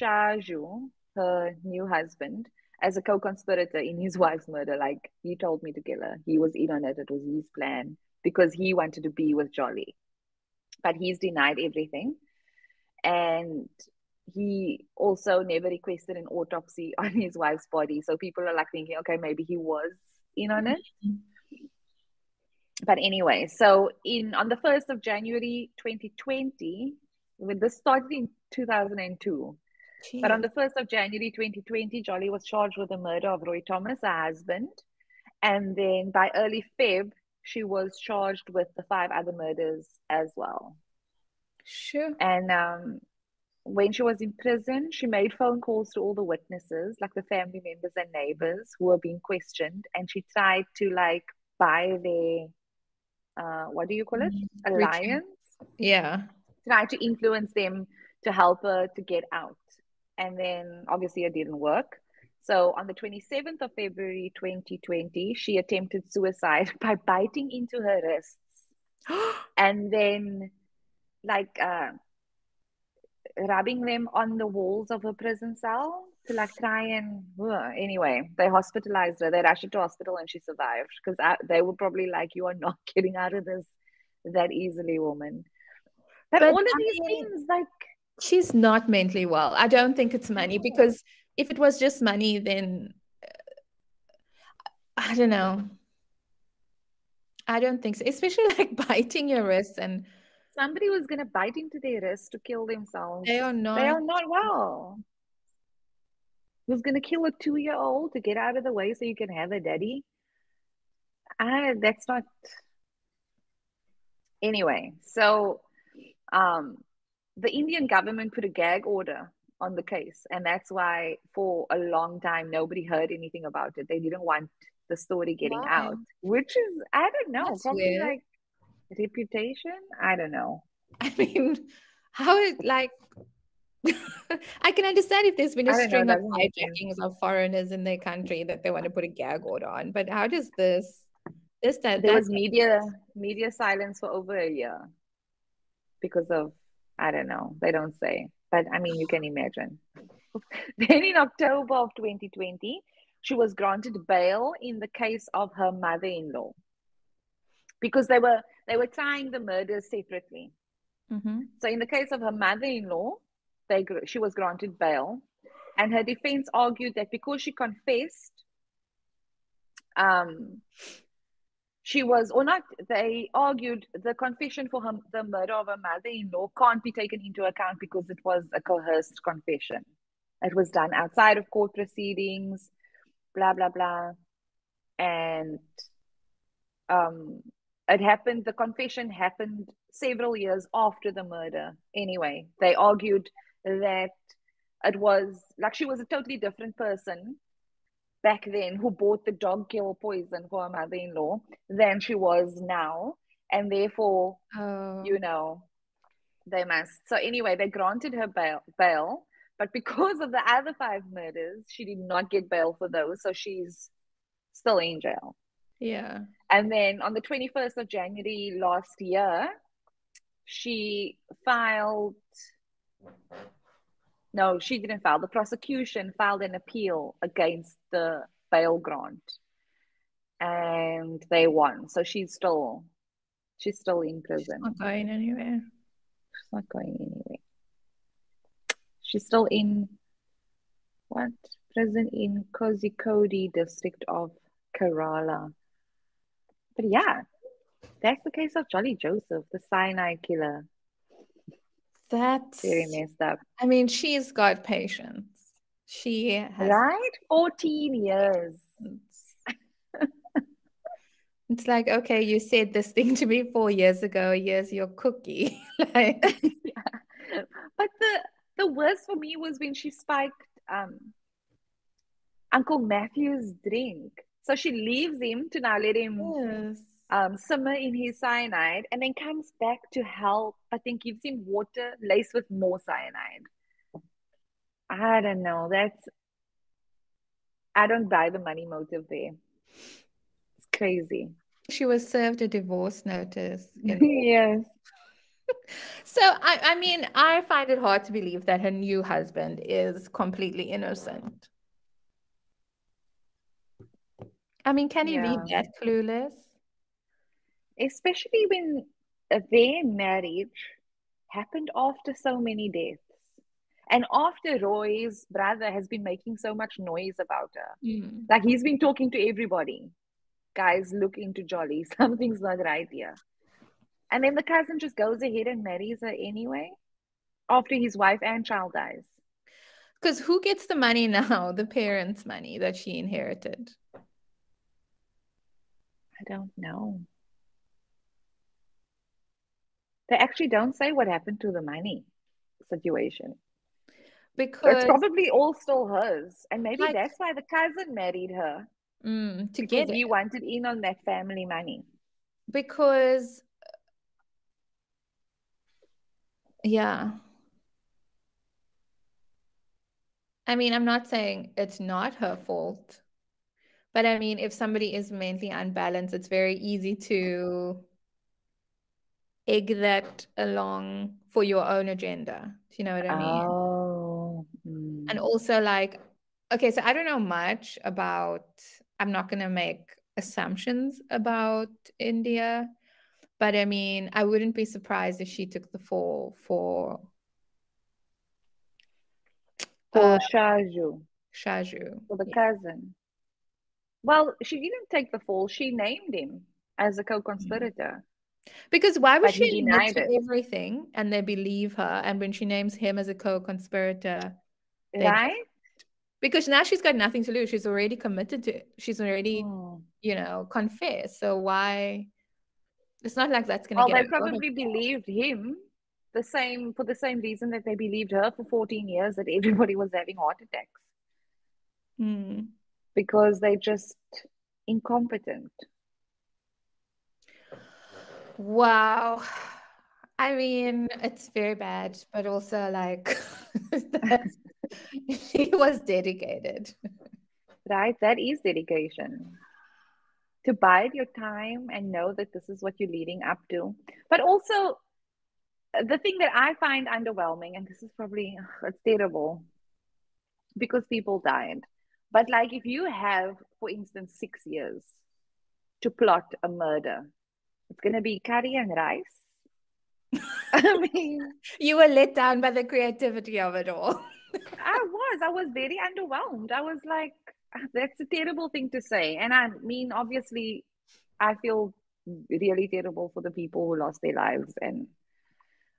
Saju, her new husband, as a co-conspirator in his wife's murder. Like, he told me to kill her. He was in on it. It was his plan, because he wanted to be with Jolly. But he's denied everything. And he also never requested an autopsy on his wife's body. So people are like thinking, okay, maybe he was in on it. But anyway, so on the 1st of January 2020, when this started in 2002. Jeez. But on the 1st of January 2020, Jolly was charged with the murder of Roy Thomas, her husband. And then by early Feb, she was charged with the 5 other murders as well. Sure. And when she was in prison, she made phone calls to all the witnesses, like the family members and neighbors who were being questioned. And she tried to, like, buy their, what do you call it? Alliance? Yeah. Tried to influence them to help her to get out. And then obviously it didn't work. So on the 27th of February 2020, she attempted suicide by biting into her wrists. And then, like, rubbing them on the walls of her prison cell to, like, try and... Anyway, they hospitalized her. They rushed her to hospital and she survived, because they were probably like, you are not getting out of this that easily, woman. But all of these things, like... She's not mentally well. I don't think it's money, because if it was just money, then I don't know. I don't think so. Especially like biting your wrists, and somebody was going to bite into their wrists to kill themselves. They are not well. Who's going to kill a 2-year-old to get out of the way so you can have a daddy? That's not. Anyway, so the Indian government put a gag order on the case, and that's why for a long time nobody heard anything about it. They didn't want the story getting out, which is, I don't know, that's probably weird. Like reputation. I don't know. I mean, how it like. I can understand if there's been a string of hijackings of foreigners in their country that they want to put a gag order on, but how does this time there was media silence for over a year because of, I don't know, they don't say, but I mean, you can imagine. Then in October of 2020, she was granted bail in the case of her mother-in-law because they were trying the murders separately. Mm-hmm. So in the case of her mother-in-law, she was granted bail, and her defense argued that because she confessed, they argued the confession for the murder of her mother-in-law can't be taken into account because it was a coerced confession. It was done outside of court proceedings, blah, blah, blah. And the confession happened several years after the murder. Anyway, they argued that it was like she was a totally different person back then who bought the dog kill poison for her mother-in-law than she was now, and therefore you know, they must. So anyway, they granted her bail, but because of the other 5 murders she did not get bail for those, so she's still in jail. Yeah. And then on the 21st of January last year, the prosecution filed an appeal against the bail grant, and they won. So she's still in prison. She's not going anywhere. She's still in prison in Kozhikode district of Kerala. But yeah, that's the case of Jolly Joseph, the cyanide killer. That's very messed up. I mean, she's got patience. She has. Right? 14 years. It's like, okay, you said this thing to me 4 years ago. Here's your cookie. Like... yeah. But the worst for me was when she spiked Uncle Matthew's drink. So she leaves him to now let him simmer in his cyanide, and then comes back to help, I think, gives him water laced with more cyanide. I don't know. I don't buy the money motive there. It's crazy. She was served a divorce notice. Yes. So, I mean, I find it hard to believe that her new husband is completely innocent. I mean, can you read that clueless? Especially when their marriage happened after so many deaths, and after Roy's brother has been making so much noise about her. Mm. Like, he's been talking to everybody. Guys, look into Jolly. Something's not right here. And then the cousin just goes ahead and marries her anyway, after his wife and child dies. Because who gets the money now? The parents' money that she inherited. I don't know. They actually don't say what happened to the money situation. Because it's probably all still hers. And maybe that's why the cousin married her. To get it. He wanted in on that family money. Because, yeah. I mean, I'm not saying it's not her fault. But I mean, if somebody is mentally unbalanced, it's very easy to egg that along for your own agenda. Do you know what I mean? Oh. Mm. And also, like, okay, so I don't know much about, I'm not going to make assumptions about India, but I mean, I wouldn't be surprised if she took the fall for Saju. Saju. For the cousin. Well, she didn't take the fall. She named him as a co-conspirator. Because why would she deny everything and they believe her? And when she names him as a co-conspirator, right? Because now she's got nothing to lose. She's already committed to it. She's already, confessed. So why? It's not like that's going to get... Well, they probably believed him for the same reason that they believed her for 14 years, that everybody was having heart attacks. Mm. Because they're just incompetent. Wow. I mean, it's very bad, but also like... She was dedicated. Right, that is dedication. To bide your time and know that this is what you're leading up to. But also, the thing that I find underwhelming, and this is probably terrible, because people died. But like if you have, for instance, 6 years to plot a murder, it's going to be curry and rice. I mean... You were let down by the creativity of it all. I was very underwhelmed. I was like, that's a terrible thing to say. And I mean, obviously, I feel really terrible for the people who lost their lives and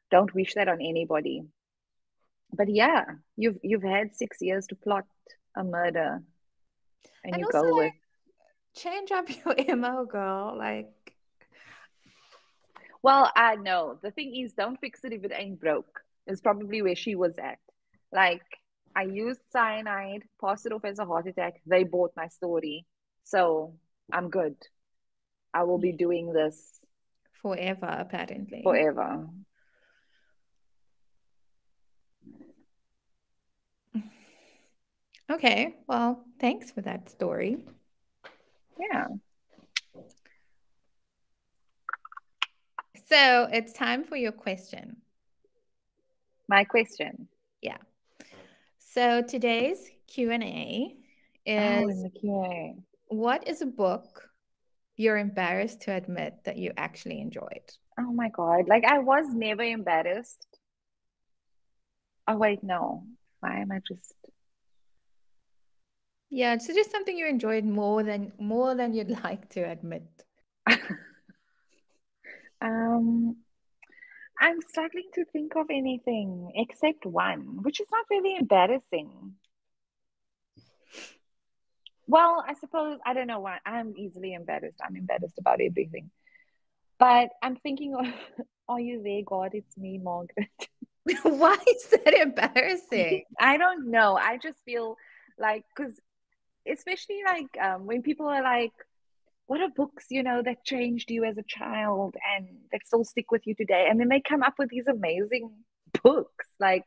don't wish that on anybody. But yeah, you've had 6 years to plot a murder and you also go with... Change up your MO, girl. Like... Well, I know. The thing is, don't fix it if it ain't broke. It's probably where she was at. Like, I used cyanide, passed it off as a heart attack. They bought my story. So I'm good. I will be doing this forever, apparently. Forever. Okay. Well, thanks for that story. Yeah. So it's time for your question. My question. Yeah. So today's Q&A is, what is a book you're embarrassed to admit that you actually enjoyed? Oh my God. Like, I was never embarrassed. Oh wait, no. Why am I just... Yeah, so just something you enjoyed more than you'd like to admit. I'm struggling to think of anything except one, which is not really embarrassing. Well, I suppose, I don't know why. I'm easily embarrassed. I'm embarrassed about everything. But I'm thinking of, are you there, God? It's me, Margaret. Why is that embarrassing? I don't know. I just feel like, because especially like when people are like, what are books, that changed you as a child and that still stick with you today? And then they come up with these amazing books like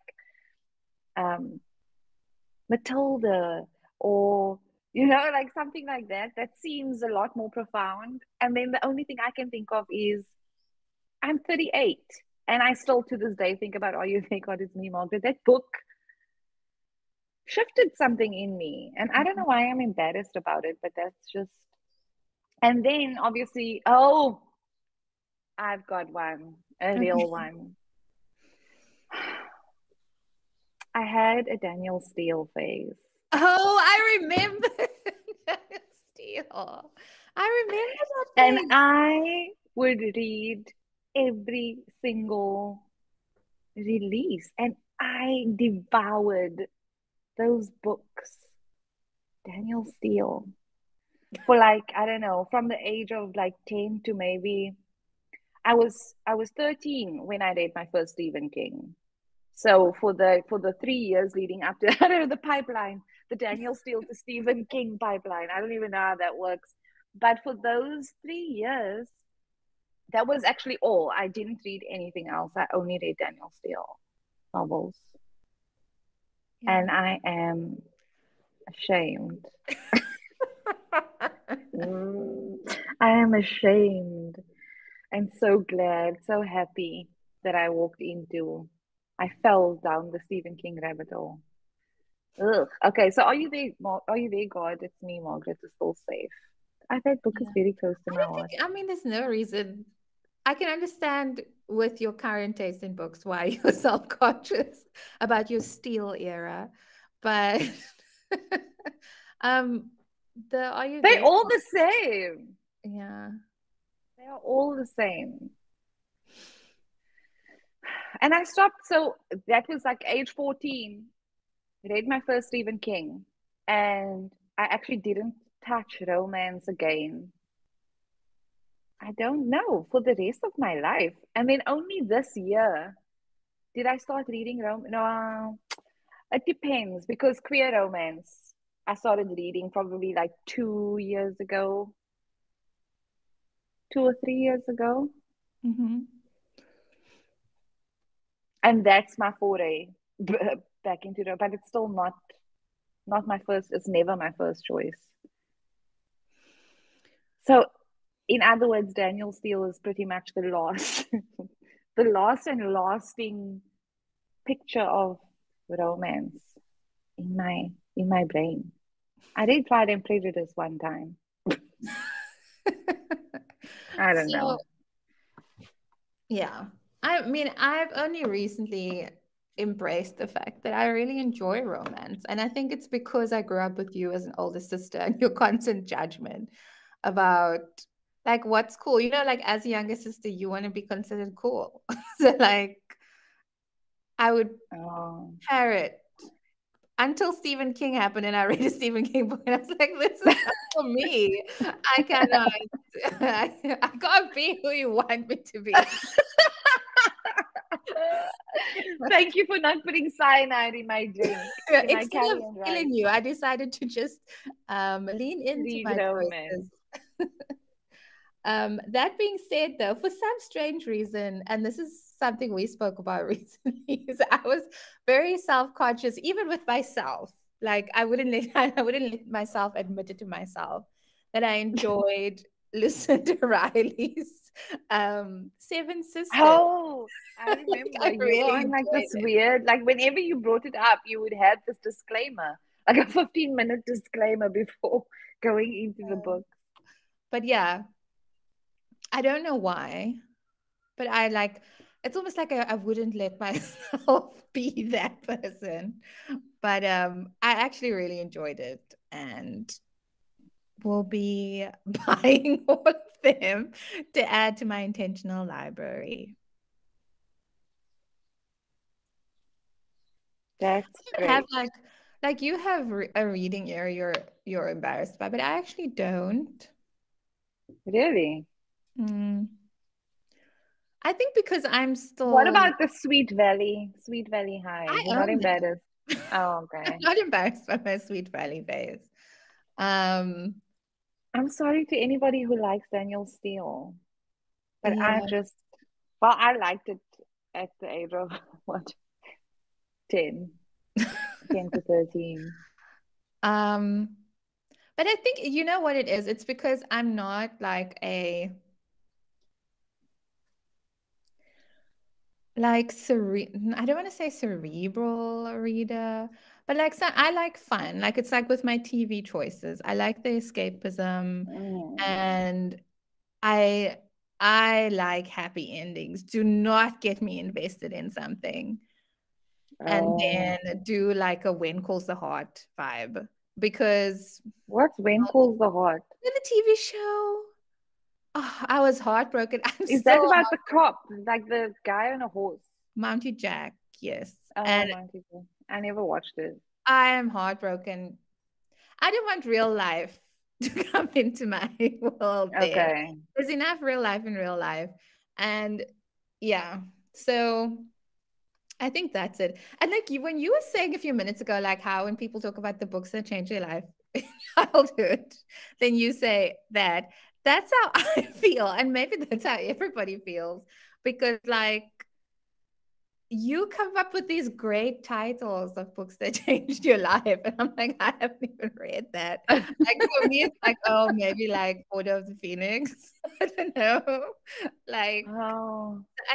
Matilda or, like something like that. That seems a lot more profound. And then the only thing I can think of is I'm 38 and I still to this day think about, oh, you think, God, it's me, Margaret. That book shifted something in me. And I don't know why I'm embarrassed about it, but that's just... And then, obviously, oh, I've got one, a real one. I had a Danielle Steel phase. Oh, I remember Danielle Steel. I remember that phase. And I would read every single release. And I devoured those books. Danielle Steel. For like, I don't know, from the age of like 10 to maybe, I was 13 when I read my first Stephen King. So for the 3 years leading up to, I don't know, the pipeline, the Danielle Steel to Stephen King pipeline. I don't even know how that works. But for those 3 years, that was actually all. I didn't read anything else. I only read Danielle Steel novels. Yeah. And I am ashamed. I am ashamed. I'm so glad, so happy that I walked into, I fell down the Stephen King rabbit hole. Ugh. Okay, so are you there, God? It's me, Margaret, is still safe. That book is very close to my heart. There's no reason. I can understand with your current taste in books why you're self-conscious about your Steel era, but they're all the same. Yeah. They are all the same. And I stopped, so that was like age 14. I read my first Stephen King. And I actually didn't touch romance again, I don't know, for the rest of my life. And then only this year did I start reading romance. No, it depends, because queer romance I started reading probably like 2 or 3 years ago. Mm-hmm. And that's my foray back into it, but it's still not my first, it's never my first choice. So in other words, Danielle Steel is pretty much the last, the last and lasting picture of romance in my brain. I did Pride and Prejudice one time. I don't know. Yeah. I mean, I've only recently embraced the fact that I really enjoy romance. And I think it's because I grew up with you as an older sister and your constant judgment about like what's cool. You know, like as a younger sister, you want to be considered cool. So like I would parrot until Stephen King happened and I read a Stephen King book and I was like, this is not for me. I cannot, I can't be who you want me to be. Thank you for not putting cyanide in my drink. It's killing right. You. I decided to just lean into my choices. That being said, though, for some strange reason, and this is something we spoke about recently, is I was very self-conscious, even with myself. Like I wouldn't let myself admit it to myself that I enjoyed Lucinda Riley's Seven Sisters. Oh, I remember. Like, I really, like whenever you brought it up, you would have this disclaimer, like a 15-minute disclaimer before going into the book. But yeah, I don't know why, but I like, it's almost like I wouldn't let myself be that person. But I actually really enjoyed it and will be buying all of them to add to my intentional library. That's great. I have like you have a reading area you're embarrassed by, but I actually don't. Really? Mm. I think because I'm still. What about the Sweet Valley High? You're not embarrassed. Oh, okay. I'm not embarrassed by my Sweet Valley phase. I'm sorry to anybody who likes Danielle Steel, but yeah. I liked it at the age of what, 10 to 13. But I think you know what it is. It's because I'm not like a I don't want to say cerebral reader, but like so I like fun. Like it's like with my TV choices. I like the escapism, and I like happy endings. Do not get me invested in something, and then do like a When Calls the Heart vibe. Because what's When Calls the Heart? The TV show. Oh, I was heartbroken. Is that about the cop, like the guy on a horse? Mountie Jack, yes. Oh, and Mountie Jack. I never watched it. I am heartbroken. I don't want real life to come into my world. Okay. There's enough real life in real life. And yeah, so I think that's it. And like when you were saying a few minutes ago, like how when people talk about the books that change their life in childhood, then you say that. That's how I feel, and maybe that's how everybody feels, because like you come up with these great titles of books that changed your life, and I'm like, I haven't even read that. Like for me, it's like, oh, maybe like Order of the Phoenix. I don't know. Like, I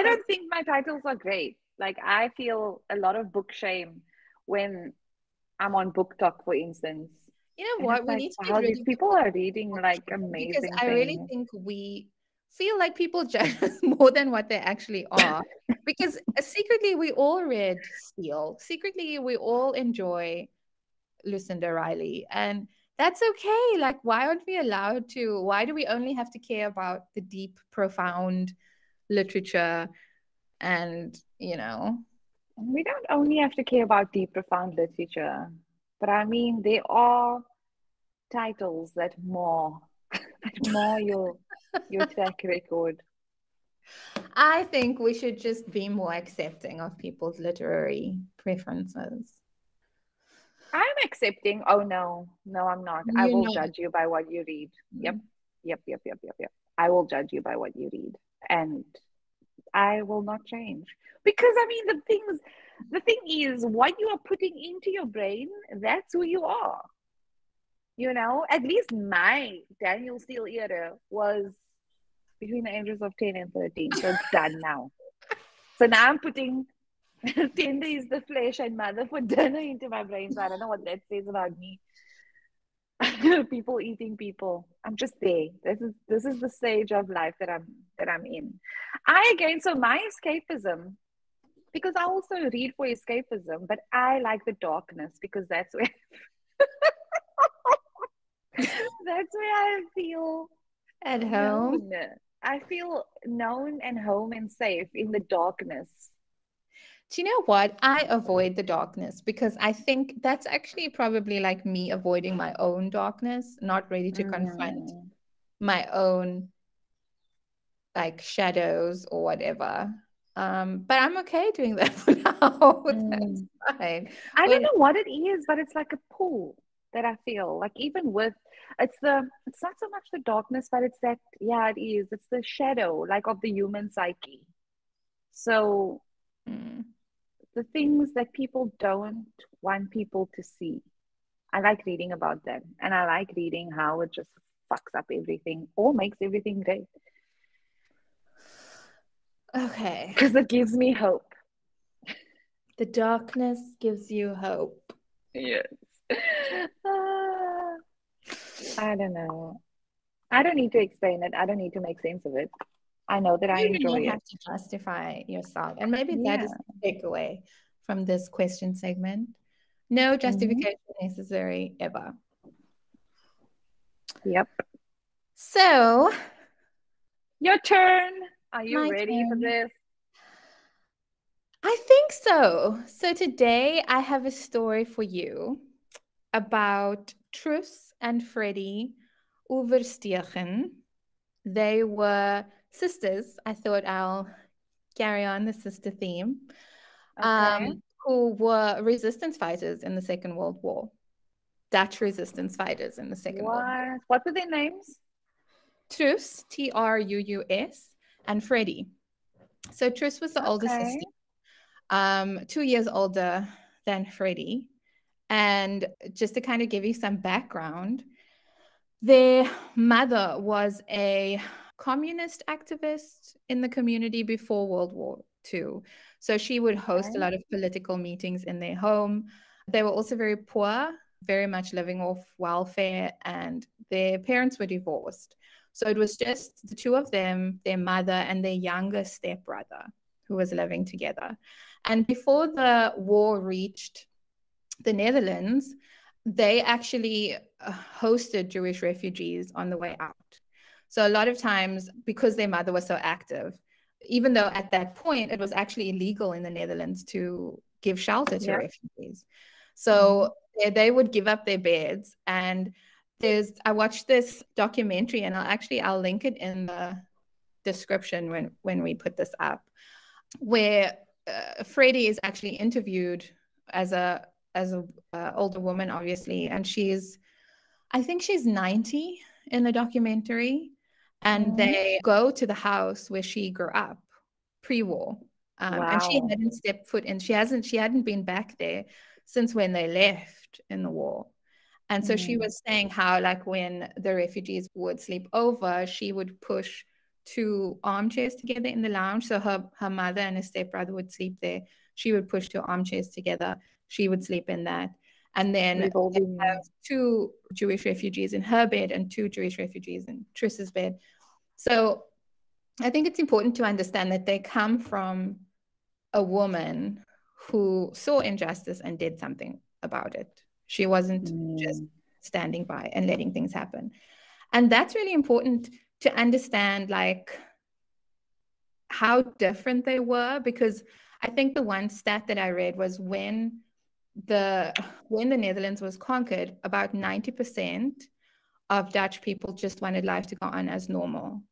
don't think my titles are great. Like I feel a lot of book shame when I'm on BookTok, for instance. You know what? We need to get rid of people are reading like amazing things. I really think we feel like people judge us more than what they actually are. Because secretly, we all read Steel. Secretly, we all enjoy Lucinda Riley. And that's okay. Like, why aren't we allowed to? Why do we only have to care about the deep, profound literature? And, you know. We don't only have to care about deep, profound literature. But I mean, they are titles that mar your track record. I think we should just be more accepting of people's literary preferences. I'm accepting. Oh, no, I'm not. I will judge you by what you read. Yep. I will judge you by what you read. And I will not change. Because, I mean, the thing is, what you are putting into your brain, that's who you are. You know, at least my Danielle Steel era was between the ages of 10 and 13. So it's done now. So now I'm putting Tender is the Flesh and Mother for Dinner into my brain. So I don't know what that says about me. People eating people. I'm just there. This is the stage of life that I'm in. So my escapism, because I also read for escapism, but I like the darkness because that's where that's where I feel at home. I feel known and home and safe in the darkness. Do you know what? I avoid the darkness because I think that's actually probably like me avoiding my own darkness, not ready to confront my own like shadows or whatever. But I'm okay doing that for now. That's fine. I don't know what it is, but it's like a pull that I feel. Like even with, it's not so much the darkness, but it's that, yeah, it is. It's the shadow like of the human psyche. So the things that people don't want people to see. I like reading about them. And I like reading how it just fucks up everything or makes everything great. Okay. Because it gives me hope. The darkness gives you hope. Yes. I don't know. I don't need to explain it. I don't need to make sense of it. I know that I enjoy it. You have to justify yourself. And maybe that is the takeaway from this question segment. No justification necessary ever. Yep. So. Your turn. Are you ready for this? I think so. So today I have a story for you about Truus and Freddie Oversteegen. They were sisters. I thought I'll carry on the sister theme, who were resistance fighters in the Second World War, Dutch resistance fighters in the Second World War. What were their names? Truus, T-R-U-U-S, and Freddie. So Truus was the older sister, 2 years older than Freddie. And just to kind of give you some background, their mother was a communist activist in the community before World War II. So she would host a lot of political meetings in their home. They were also very poor, very much living off welfare, and their parents were divorced. So it was just the two of them, their mother and their younger stepbrother who was living together. And before the war reached the Netherlands, they actually hosted Jewish refugees on the way out. So a lot of times, because their mother was so active, even though at that point it was actually illegal in the Netherlands to give shelter to refugees. So they would give up their beds. And I watched this documentary, and I'll link it in the description when we put this up, where Freddie is actually interviewed as an older woman, obviously. And I think she's 90 in the documentary. And they go to the house where she grew up pre-war. And she hadn't stepped foot in. She hadn't been back there since when they left in the war. And so she was saying how, like, when the refugees would sleep over, she would push two armchairs together in the lounge. So her mother and her stepbrother would sleep there. She would push two armchairs together. She would sleep in that. And then have two Jewish refugees in her bed and two Jewish refugees in Truus's bed. So I think it's important to understand that they come from a woman who saw injustice and did something about it. She wasn't just standing by and letting things happen. And that's really important to understand, like, how different they were, because I think the one stat that I read was when when the Netherlands was conquered, about 90% of Dutch people just wanted life to go on as normal.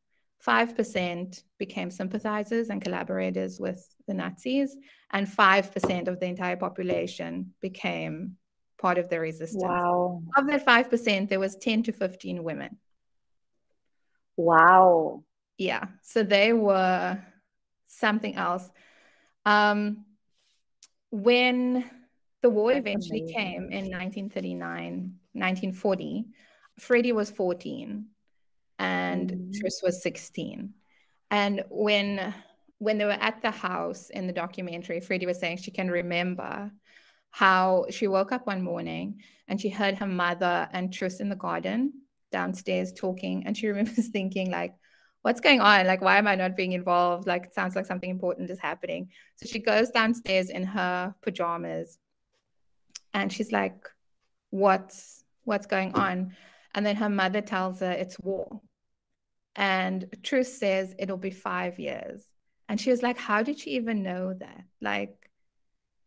5% became sympathizers and collaborators with the Nazis, and 5% of the entire population became part of the resistance. Wow. Of that 5%, there was 10 to 15 women. Wow. Yeah, so they were something else. When the war eventually came in 1939, 1940, Freddie was 14 and Truus was 16. And when they were at the house in the documentary, Freddie was saying she can remember how she woke up one morning and she heard her mother and Truus in the garden downstairs talking. And she remembers thinking like, what's going on? Like, why am I not being involved? Like, it sounds like something important is happening. So she goes downstairs in her pajamas and she's like, what's going on? And then her mother tells her it's war. And Truus says it'll be 5 years. And she was like, how did she even know that? Like,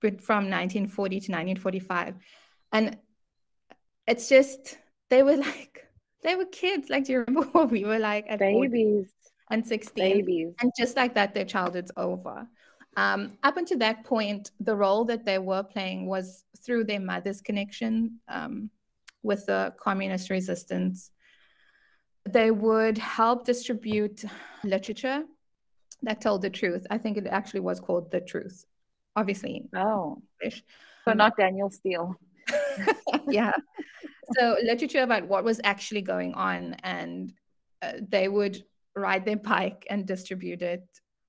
from 1940 to 1945. And it's just, they were like, they were kids. Like, do you remember what we were like at babies and 16? Babies. And just like that, their childhood's over. Up until that point, the role that they were playing was through their mother's connection with the communist resistance. They would help distribute literature that told the truth. I think it actually was called The Truth, obviously. Oh, so not Danielle Steel. Yeah. So literature about what was actually going on, and they would ride their bike and distribute it.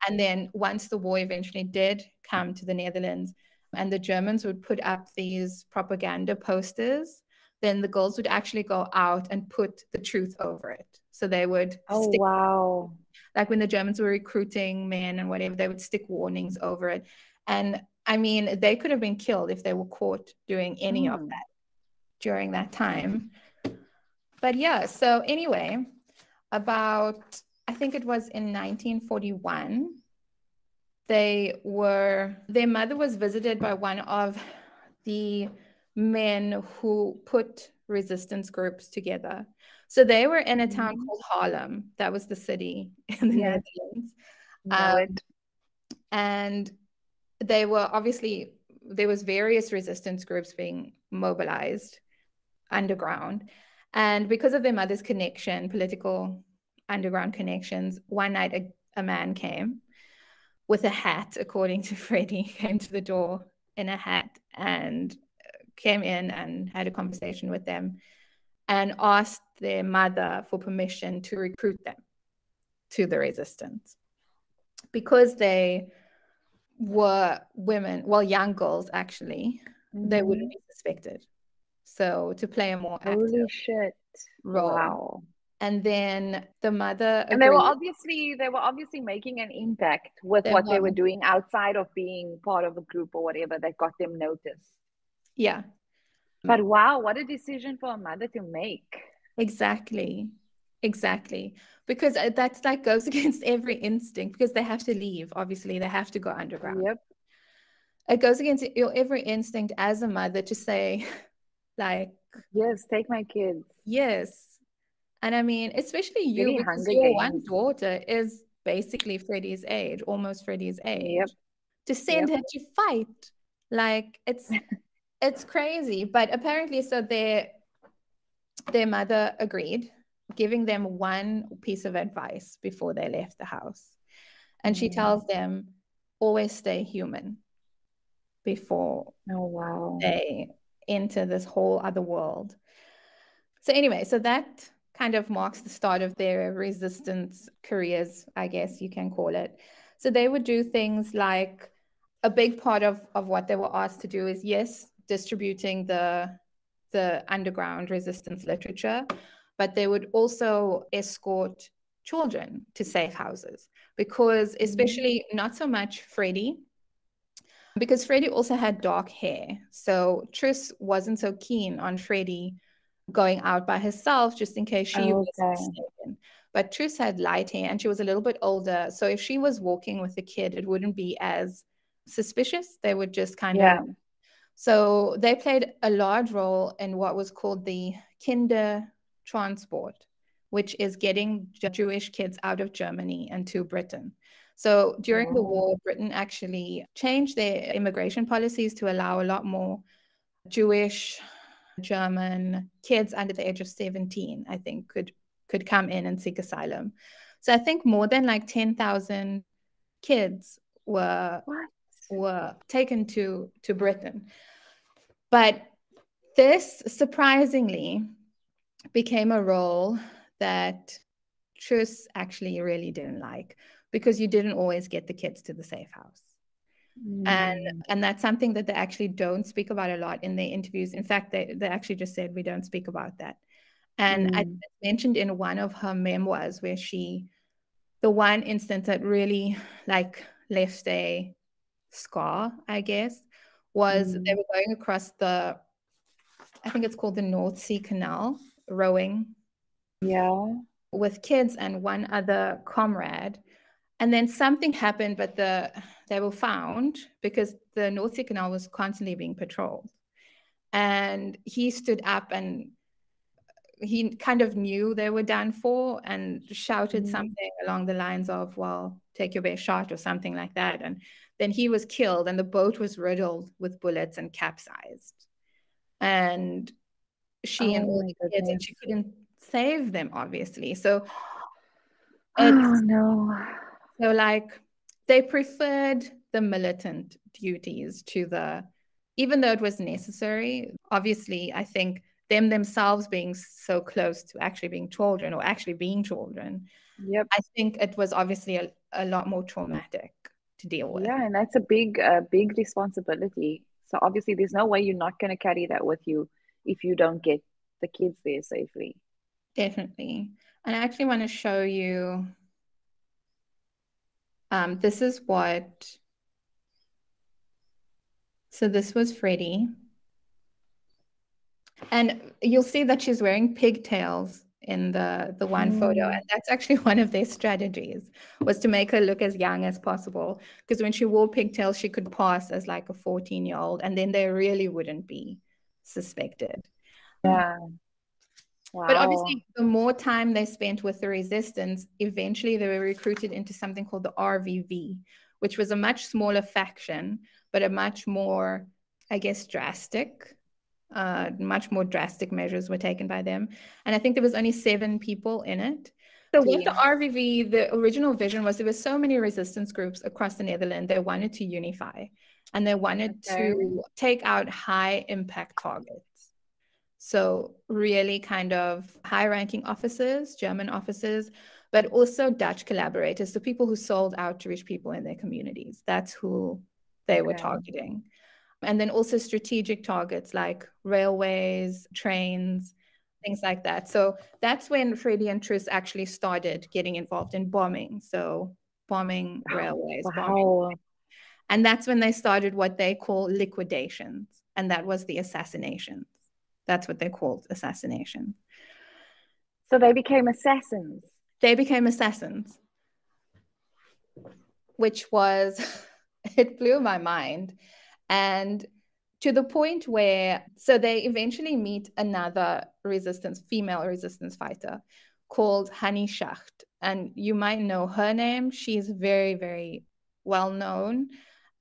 And then once the war eventually did come to the Netherlands and the Germans would put up these propaganda posters, then the girls would actually go out and put the truth over it. So they would stick, wow, like when the Germans were recruiting men and whatever, they would stick warnings over it. And I mean, they could have been killed if they were caught doing any of that during that time. But yeah, so anyway, about, I think it was in 1941, their mother was visited by one of the men who put resistance groups together. So they were in a town called Haarlem. That was the city in the Netherlands. And they were obviously, there was various resistance groups being mobilized underground. And because of their mother's connection, political underground connections, one night a man came with a hat, according to Freddie, came to the door in a hat and came in and had a conversation with them and asked their mother for permission to recruit them to the resistance. Because they were women, well, young girls actually, they wouldn't be suspected. So to play a more active role. Wow. And then the mother agreed. And they were obviously making an impact with what they were doing outside of being part of a group or whatever that got them noticed. Yeah. But wow, what a decision for a mother to make. Exactly. Exactly. Because that's like goes against every instinct, because they have to leave. Obviously, they have to go underground. Yep. It goes against your every instinct as a mother to say, like, yes, take my kids. Yes. And I mean, especially you, because your one daughter is basically Freddie's age, almost Freddie's age. Yep. To send her to fight. Like, it's crazy. But apparently, so their mother agreed, giving them one piece of advice before they left the house. And she tells them, always stay human before they enter this whole other world. So anyway, so that kind of marks the start of their resistance careers, I guess you can call it. So they would do things like, a big part of what they were asked to do is, yes, distributing the underground resistance literature, but they would also escort children to safe houses, because especially not so much Freddie, because Freddie also had dark hair. So Truus wasn't so keen on Freddie going out by herself, just in case she was mistaken. But Truus had light hair and she was a little bit older. So if she was walking with a kid, it wouldn't be as suspicious. They would just kind of So they played a large role in what was called the Kindertransport, which is getting Jewish kids out of Germany and to Britain. So during the war, Britain actually changed their immigration policies to allow a lot more Jewish, German kids under the age of 17, I think, could come in and seek asylum. So I think more than like 10,000 kids were taken to Britain. But this, surprisingly, became a role that Truus actually really didn't like, because you didn't always get the kids to the safe house. Mm. And that's something that they actually don't speak about a lot in their interviews. In fact, they actually just said, we don't speak about that. And I mentioned in one of her memoirs where the one instance that really like left a scar, I guess, was they were going across the, I think it's called the North Sea Canal, rowing. Yeah. With kids and one other comrade. And then something happened, but they were found because the North Sea Canal was constantly being patrolled. And he stood up and he kind of knew they were done for and shouted something along the lines of, well, take your best shot or something like that. And then he was killed and the boat was riddled with bullets and capsized. And she and all the kids, and she couldn't save them, obviously. So so like they preferred the militant duties to even though it was necessary, obviously, I think them themselves being so close to actually being children or actually being children. Yep. I think it was obviously a lot more traumatic to deal with. Yeah, and that's a big responsibility. So obviously there's no way you're not going to carry that with you if you don't get the kids there safely. Definitely. And I actually want to show you, this is what, so this was Freddie. And you'll see that she's wearing pigtails in the one photo. And that's actually one of their strategies, was to make her look as young as possible. Because when she wore pigtails, she could pass as like a 14-year-old, and then they really wouldn't be suspected. Yeah. Wow. But obviously, the more time they spent with the resistance, eventually they were recruited into something called the RVV, which was a much smaller faction, but a much more, I guess, drastic. Much more drastic measures were taken by them. And I think there was only 7 people in it. So with the RVV, the original vision was there were so many resistance groups across the Netherlands, they wanted to unify and they wanted to take out high impact targets. So really kind of high ranking officers, German officers, but also Dutch collaborators. So people who sold out to rich people in their communities, that's who they were targeting. And then also strategic targets like railways, trains, things like that. So that's when Freddie and Truus actually started getting involved in bombing. So bombing railways, bombing. And that's when they started what they call liquidations. And that was the assassinations. That's what they called assassination. So they became assassins. They became assassins, which was, it blew my mind. And to the point where, so they eventually meet another resistance, female resistance fighter called Hannie Schaft. And you might know her name. She's very, very well known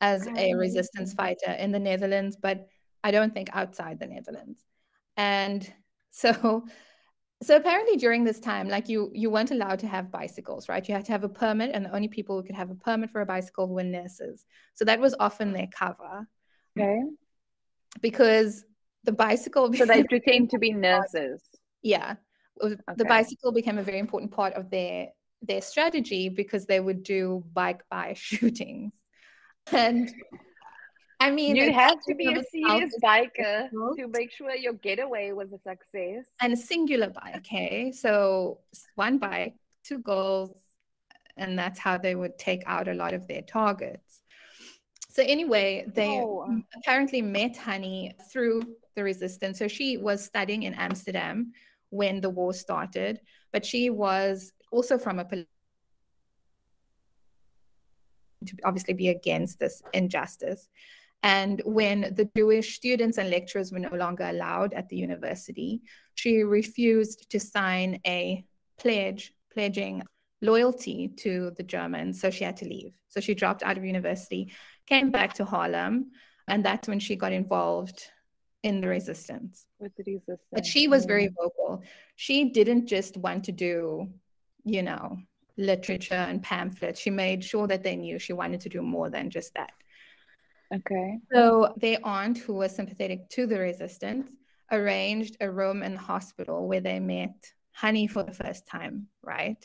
as a resistance fighter in the Netherlands, but I don't think outside the Netherlands. And so apparently during this time, like you weren't allowed to have bicycles, right? You had to have a permit, and the only people who could have a permit for a bicycle were nurses. So that was often their cover. Okay. Because the bicycle... So they pretend to be nurses. Yeah. Okay. The bicycle became a very important part of their strategy because they would do bike-by shootings. And... I mean, you have to be a serious biker to make sure your getaway was a success. And a singular bike, okay? So one bike, 2 goals, and that's how they would take out a lot of their targets. So anyway, they apparently met Hannie through the resistance. So she was studying in Amsterdam when the war started, but she was also from a political, to obviously be against this injustice. And when the Jewish students and lecturers were no longer allowed at the university, she refused to sign a pledge pledging loyalty to the Germans, so she had to leave. So she dropped out of university, came back to Haarlem, and that's when she got involved in the resistance. With the resistance. But she was very vocal. She didn't just want to do, you know, literature and pamphlets. She made sure that they knew she wanted to do more than just that. Okay. So their aunt, who was sympathetic to the resistance, arranged a room in the hospital where they met Hannie for the first time, right?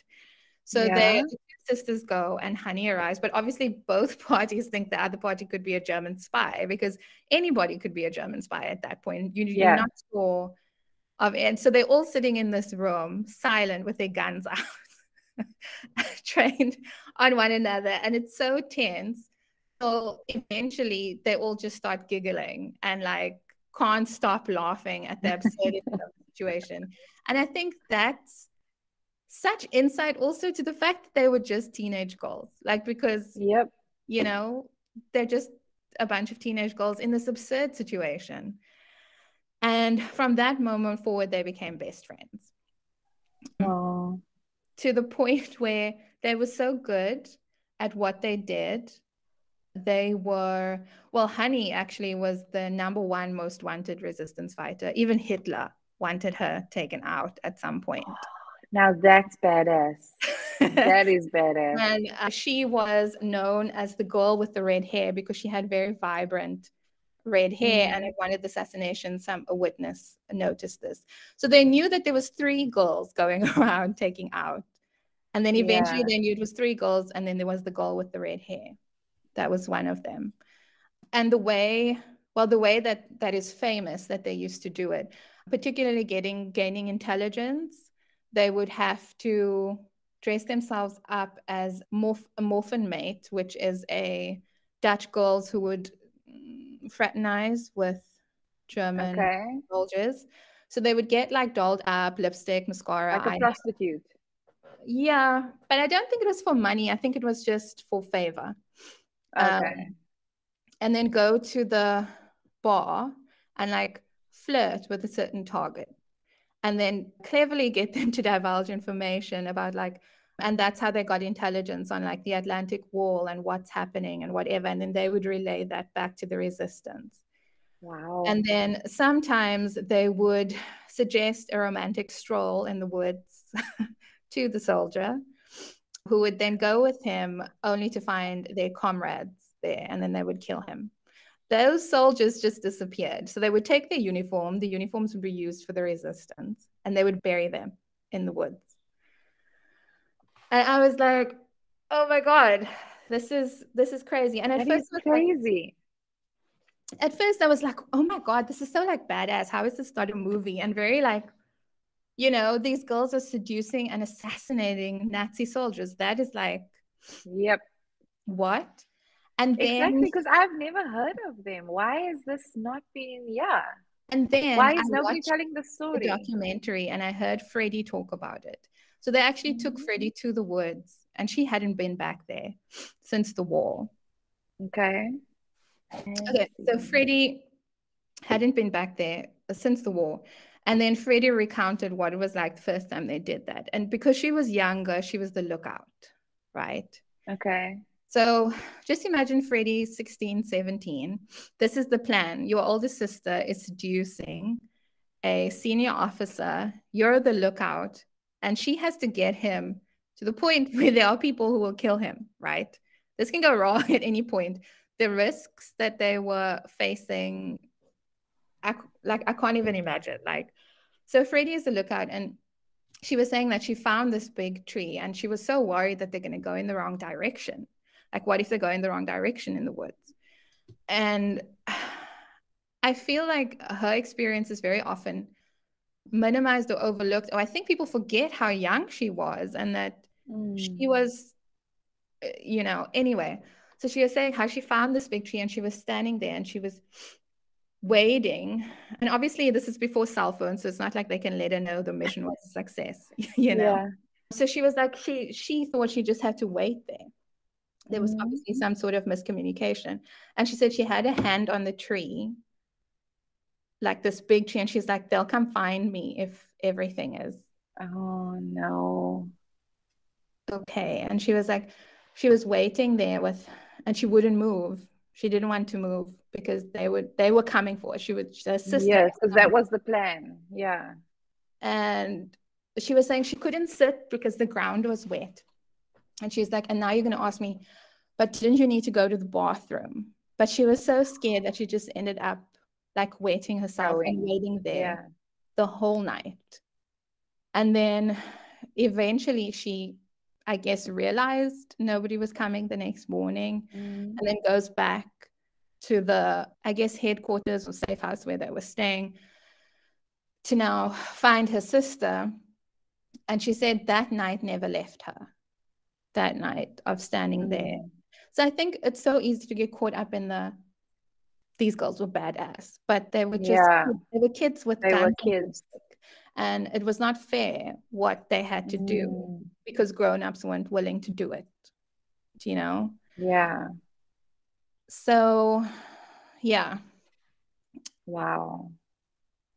So the two sisters go and Hannie arrives, but obviously both parties think the other party could be a German spy, because anybody could be a German spy at that point. You're not sure of it. And so they're all sitting in this room, silent, with their guns out, trained on one another. And it's so tense. So eventually they all just start giggling and like can't stop laughing at the absurdity of the situation. And I think that's such insight also to the fact that they were just teenage girls, like, because, you know, they're just a bunch of teenage girls in this absurd situation. And from that moment forward, they became best friends. Aww. To the point where they were so good at what they did. They were, well, Hannie actually was the #1 most wanted resistance fighter. Even Hitler wanted her taken out at some point. Now that's badass. That is badass. And she was known as the girl with the red hair because she had very vibrant red hair. Mm-hmm. And at one of the assassinations, a witness noticed this. So they knew that there was 3 girls going around taking out. And then eventually they knew it was 3 girls. And then there was the girl with the red hair. That was one of them. And the way that is famous that they used to do it, particularly gaining intelligence, they would have to dress themselves up as a morphenmate, which is a Dutch girls who would fraternize with German soldiers. So they would get like dolled up, lipstick, mascara. Like a prostitute. Yeah, but I don't think it was for money. I think it was just for favor. And then go to the bar and like flirt with a certain target and then cleverly get them to divulge information about like, and that's how they got intelligence on like the Atlantic Wall and what's happening and whatever. And then they would relay that back to the resistance. Wow. And then sometimes they would suggest a romantic stroll in the woods to the soldier, who would then go with him only to find their comrades there, and then they would kill him. Those soldiers just disappeared. So they would take their uniform, the uniforms would be used for the resistance, and they would bury them in the woods. And I was like, oh my God, this is crazy. And at first I was like, oh my God, this is so like badass. How is this not a movie? And very like, you know, these girls are seducing and assassinating Nazi soldiers. That is like, what? And then exactly, because I've never heard of them. Why is this not being And then why is nobody telling the story? The documentary, and I heard Freddie talk about it. So they actually took Freddie to the woods, and she hadn't been back there since the war. Okay. So Freddie hadn't been back there since the war. And then Freddie recounted what it was like the first time they did that. And because she was younger, she was the lookout, right? Okay. So just imagine Freddie, 16, 17. This is the plan. Your older sister is seducing a senior officer. You're the lookout. And she has to get him to the point where there are people who will kill him, right? This can go wrong at any point. The risks that they were facing, I can't even imagine. Like, so Freddie is a lookout, and she was saying that she found this big tree and she was so worried that they're going to go in the wrong direction. Like, what if they go in the wrong direction in the woods? And I feel like her experience is very often minimized or overlooked. Or I think people forget how young she was and that she was, you know, anyway. So she was saying how she found this big tree and she was standing there and she was waiting, and obviously this is before cell phones, so it's not like they can let her know the mission was a success, you know. So she was like, she thought she just had to wait there, There was obviously some sort of miscommunication. And she said she had a hand on the tree, like this big tree. And she's like, they'll come find me if everything is. Oh, no. Okay. And she was like, she was waiting there with, and she wouldn't move. She didn't want to move because they were coming for her. She would assist. Yes, because that was the plan. Yeah. And she was saying she couldn't sit because the ground was wet. And she's like, and now you're going to ask me, but didn't you need to go to the bathroom? But she was so scared that she just ended up like wetting herself and waiting there the whole night. And then eventually she, I guess, realized nobody was coming the next morning and then goes back to the, I guess, headquarters or safe house where they were staying to now find her sister. And she said that night never left her, that night of standing there. So I think it's so easy to get caught up in the, these girls were badass, but they were just, they were kids with guns. They were kids. And it was not fair what they had to do because grown-ups weren't willing to do it, you know? Yeah. So, yeah. Wow.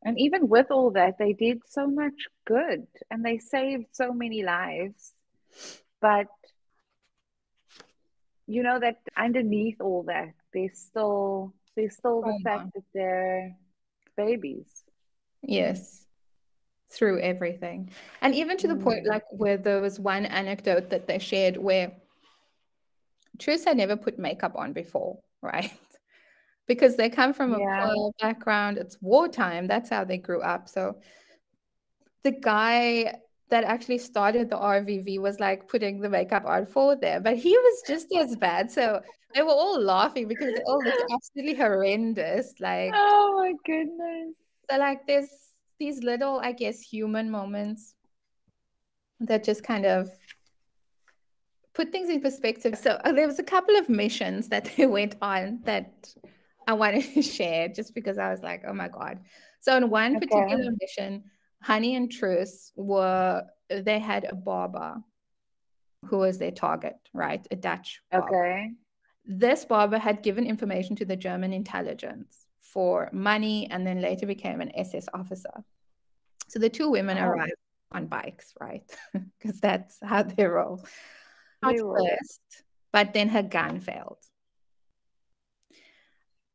And even with all that, they did so much good and they saved so many lives. But, you know, that underneath all that, there's still the fact that they're babies. Yes. Through everything. And even to the point, like, where there was one anecdote that they shared where Truus had never put makeup on before, right? Because they come from a poor background. It's wartime. That's how they grew up. So the guy that actually started the RVV was like putting the makeup on for them, but he was just as bad. So they were all laughing because they all looked absolutely horrendous. Like, oh my goodness. So, like, there's these little, I guess, human moments that just kind of put things in perspective. So there was a couple of missions that they went on that I wanted to share just because I was like, oh my God. So on one particular mission, Hannie and Truus they had a barber who was their target, right? A Dutch barber. Okay. This barber had given information to the German intelligence for money and then later became an SS officer. So the two women arrived on bikes, right? Because that's how they roll. Not first, but then her gun failed.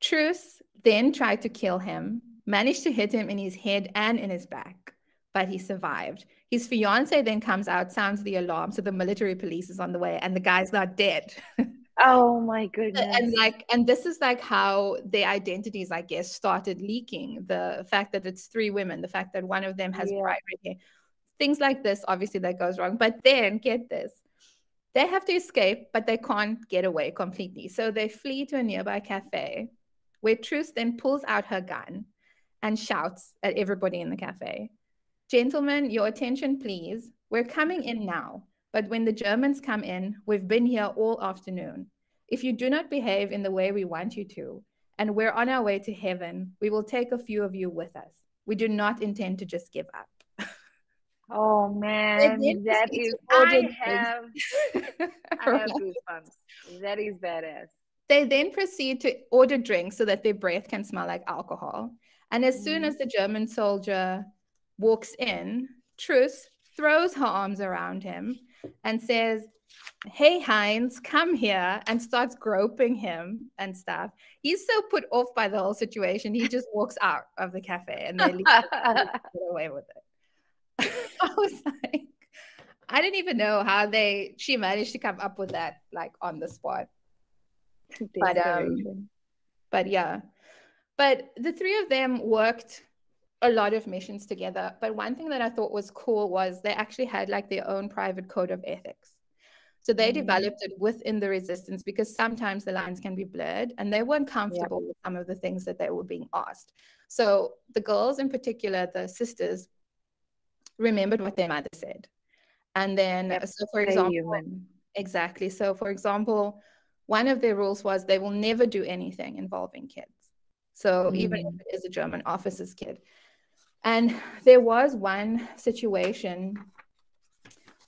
Truus then tried to kill him, managed to hit him in his head and in his back, but he survived. His fiance then comes out, sounds the alarm, so the military police is on the way and the guy's not dead. Oh my goodness. And this is like how their identities, I guess, started leaking. The fact that it's three women, the fact that one of them has private hair, things like this, obviously that goes wrong. But then get this, they have to escape, but they can't get away completely. So they flee to a nearby cafe where Truus then pulls out her gun and shouts at everybody in the cafe, "Gentlemen, your attention, please. We're coming in now. But when the Germans come in, we've been here all afternoon. If you do not behave in the way we want you to, and we're on our way to heaven, we will take a few of you with us. We do not intend to just give up." Oh, man. That is, I have goosebumps. That is badass. They then proceed to order drinks so that their breath can smell like alcohol. And as soon as the German soldier walks in, Truus throws her arms around him and says, "Hey, Heinz, come here," and starts groping him and stuff. He's so put off by the whole situation, he just walks out of the cafe and they leave get away with it. I was like, I didn't even know how she managed to come up with that, like, on the spot. But the three of them worked a lot of missions together. But one thing that I thought was cool was they actually had, like, their own private code of ethics. So they developed it within the resistance because sometimes the lines can be blurred and they weren't comfortable with some of the things that they were being asked. So the girls in particular, the sisters, remembered what their mother said. And then, so for example, So for example, one of their rules was they will never do anything involving kids. So even if it is a German officer's kid. And there was one situation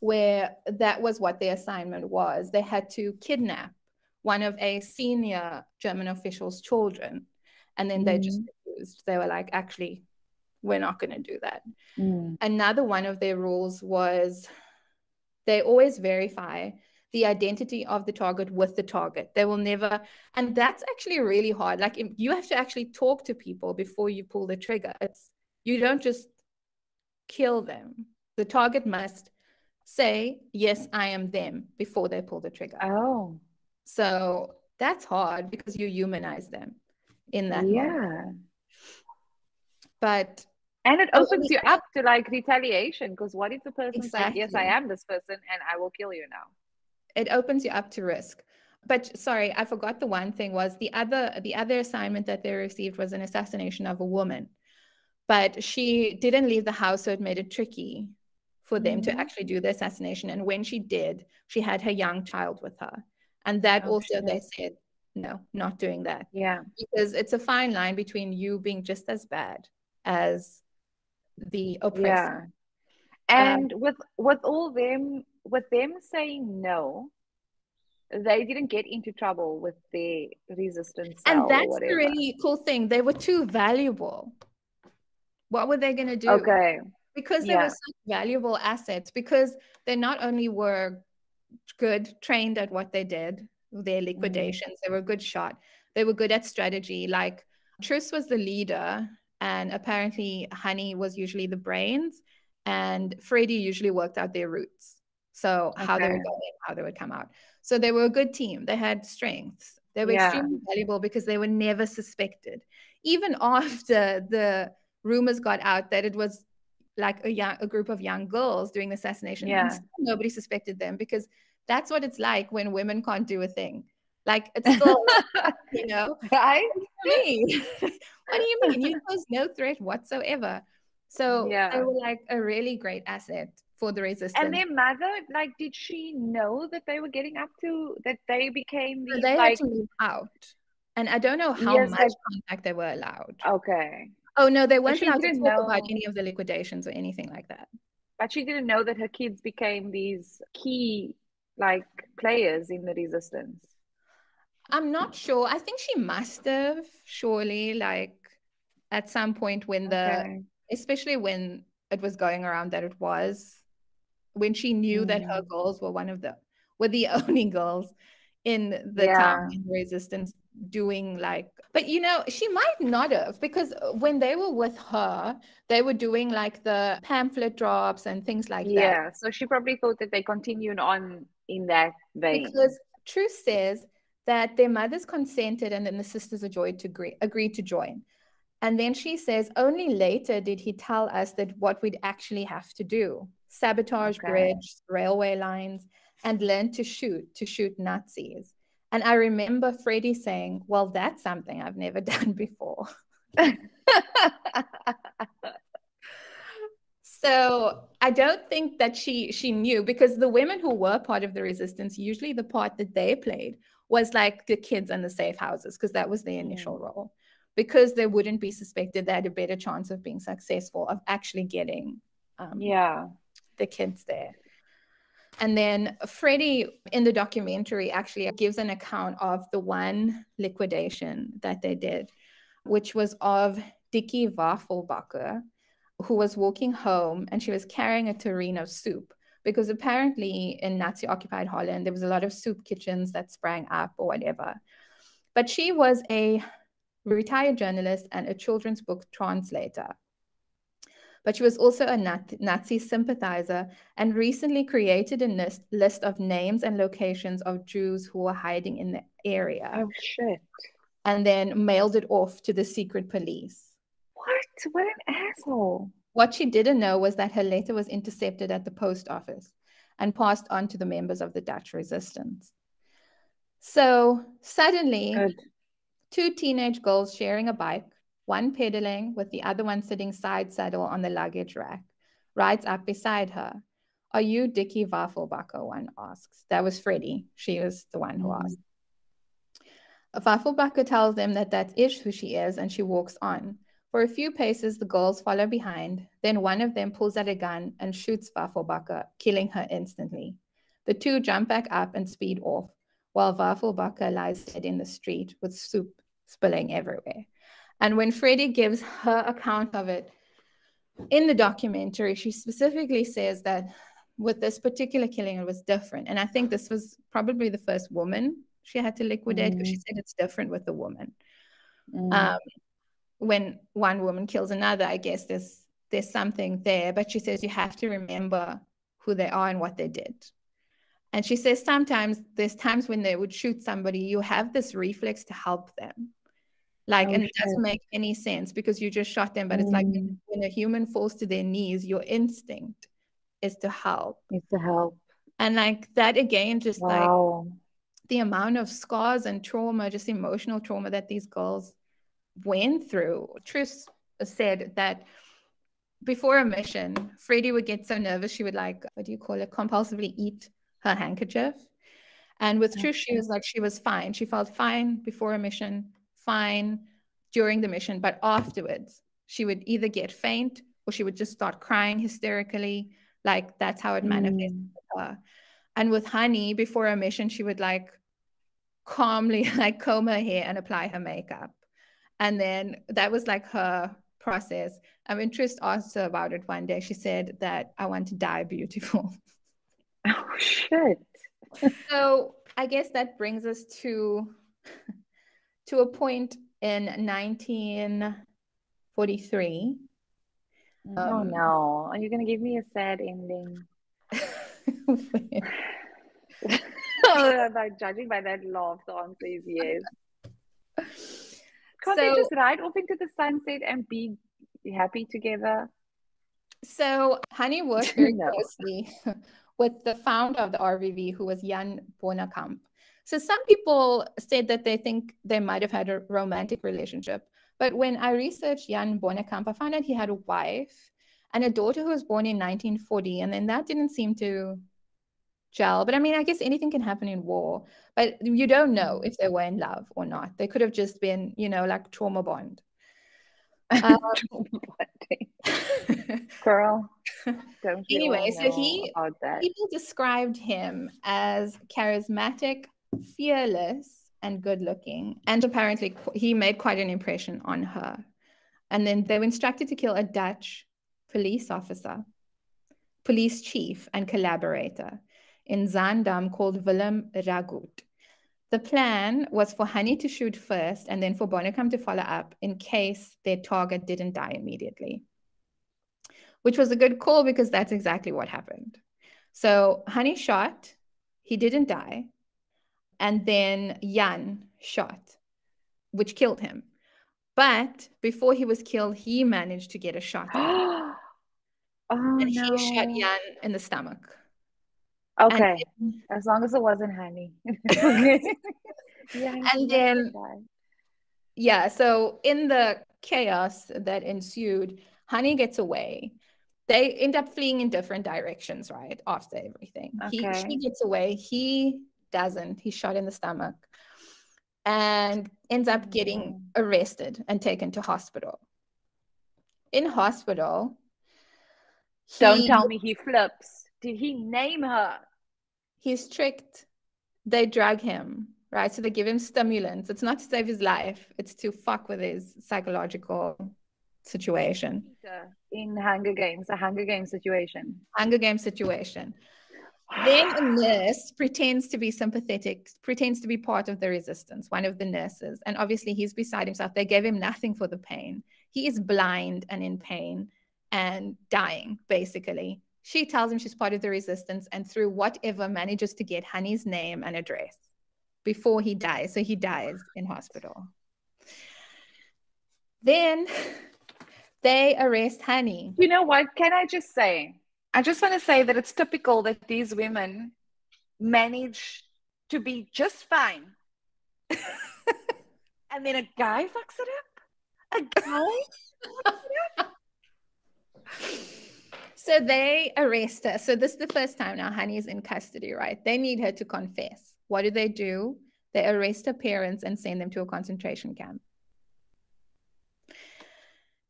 where that was what the assignment was. They had to kidnap one of a senior German official's children. And then they just refused. They were like, actually, we're not going to do that. Another one of their rules was they always verify the identity of the target with the target. They will never, and that's actually really hard. Like, you have to actually talk to people before you pull the trigger. It's, you don't just kill them. The target must say, yes, I am them, before they pull the trigger. Oh. So that's hard because you humanize them in that. Yeah. Way. But and it opens you up to like retaliation, because what if the person says, yes, I am this person and I will kill you now? It opens you up to risk. But sorry, I forgot the one thing was the other assignment that they received was an assassination of a woman. But she didn't leave the house, so it made it tricky for them to actually do the assassination. And when she did, she had her young child with her. And that they said, no, not doing that. Yeah. Because it's a fine line between you being just as bad as the oppressor. Yeah. And with them saying no, they didn't get into trouble with their resistance. And that's the really cool thing. They were too valuable. What were they going to do? Okay. Because they were such valuable assets, because they not only were good, trained at what they did, their liquidations, they were a good shot. They were good at strategy. Like, Truus was the leader, and apparently Hannie was usually the brains, and Freddie usually worked out their routes. So how they would go in, how they would come out. So they were a good team. They had strengths. They were extremely valuable because they were never suspected. Even after the rumors got out that it was like a group of young girls doing the assassination, nobody suspected them, because that's what it's like when women can't do a thing. Like, it's still, you know, right? What do you mean? You pose no threat whatsoever. So they were like a really great asset for the resistance. And their mother, like, did she know that they were getting up to, that they became these, so they had to move out. And I don't know how much contact they were allowed. Okay. Oh, no, they weren't allowed to talk about any of the liquidations or anything like that. But she didn't know that her kids became these key, like, players in the resistance. I'm not sure. I think she must have, surely, like, at some point when especially when it was going around that it was, when she knew that her girls were were the only girls in the town in resistance doing, like, but you know, she might not have, because when they were with her, they were doing like the pamphlet drops and things like that. Yeah, so she probably thought that they continued on in that vein. Because Truus says that their mothers consented and then the sisters agreed to join. And then she says, only later did he tell us that what we'd actually have to do, sabotage bridges, railway lines, and learn to shoot Nazis. And I remember Freddie saying, well, that's something I've never done before. So I don't think that she knew, because the women who were part of the resistance, usually the part that they played was like the kids and the safe houses, because that was the initial role. Because they wouldn't be suspected, they had a better chance of being successful, of actually getting the kids there. And then Freddie, in the documentary, actually gives an account of the one liquidation that they did, which was of Dicky Wafelbakker, who was walking home, and she was carrying a tureen of soup, because apparently in Nazi-occupied Holland, there was a lot of soup kitchens that sprang up or whatever. But she was a retired journalist and a children's book translator. But she was also a Nazi sympathizer and recently created a list of names and locations of Jews who were hiding in the area. Oh, shit. And then mailed it off to the secret police. What? What an asshole. What she didn't know was that her letter was intercepted at the post office and passed on to the members of the Dutch resistance. So suddenly, two teenage girls sharing a bike, one pedaling with the other one sitting side saddle on the luggage rack, rides up beside her. Are you Dicky Wafelbakker? One asks. That was Freddie. She was the one who asked. Wafelbakker tells them that is who she is, and she walks on. For a few paces, the girls follow behind. Then one of them pulls out a gun and shoots Wafelbakker, killing her instantly. The two jump back up and speed off, while Wafelbakker lies dead in the street with soup spilling everywhere. And when Freddie gives her account of it in the documentary, she specifically says that with this particular killing, it was different. And I think this was probably the first woman she had to liquidate, because she said it's different with the woman. When one woman kills another, I guess there's something there. But she says you have to remember who they are and what they did. And she says sometimes there's times when they would shoot somebody, you have this reflex to help them. Like, and it doesn't make any sense because you just shot them. But it's like when a human falls to their knees, your instinct is to help. It's to help. And like that, again, just like the amount of scars and trauma, just emotional trauma that these girls went through. Truus said that before a mission, Freddie would get so nervous, she would like, what do you call it, compulsively eat her handkerchief. And with Truus, she was like, she was fine. She felt fine before a mission, fine during the mission, but afterwards she would either get faint or she would just start crying hysterically. Like that's how it manifested with her. And with Hannie, before a mission, she would like calmly like comb her hair and apply her makeup. And then that was like her process. I mean, Truus asked her about it one day. She said that I want to die beautiful. Oh, shit. So I guess that brings us to a point in 1943. Oh, no. Are you going to give me a sad ending? Judging by that laugh, the answer is yes. Can't they just ride off into the sunset and be happy together? So Hannie worked very closely with the founder of the RVV, who was Jan Bonekamp. So some people said that they think they might have had a romantic relationship. But when I researched Jan Bonekamp, I found out he had a wife and a daughter who was born in 1940. And then that didn't seem to gel. But I mean, I guess anything can happen in war. But you don't know if they were in love or not. They could have just been, you know, like trauma bond. Girl, don't you anyway, so people described him as charismatic, fearless, and good-looking. And apparently he made quite an impression on her. And then they were instructed to kill a Dutch police officer, police chief, and collaborator in Zaandam called Willem Ragout. The plan was for Hannie to shoot first and then for Bonekamp to follow up in case their target didn't die immediately, which was a good call because that's exactly what happened. So Hannie shot, he didn't die, and then Jan shot, which killed him. But before he was killed, he managed to get a shot. He shot Jan in the stomach. Okay, then, as long as it wasn't Hannie. So in the chaos that ensued, Hannie gets away. They end up fleeing in different directions, right, after everything. Okay. She gets away. He doesn't. He's shot in the stomach and ends up getting arrested and taken to hospital. In hospital... Don't tell me he flips. Did he name her? He's tricked. They drug him, right? So they give him stimulants. It's not to save his life. It's to fuck with his psychological situation. In Hunger Games, a Hunger Games situation. Hunger Games situation. Then a nurse pretends to be sympathetic, pretends to be part of the resistance, one of the nurses. And obviously he's beside himself. They gave him nothing for the pain. He is blind and in pain and dying, basically. She tells him she's part of the resistance and through whatever manages to get Hannie's name and address before he dies. So he dies in hospital. Then they arrest Hannie. You know what? Can I just say? I just want to say that it's typical that these women manage to be just fine. And then a guy fucks it up. A guy fucks it up. So they arrest her. So this is the first time now Hannie's in custody, right? They need her to confess. What do? They arrest her parents and send them to a concentration camp.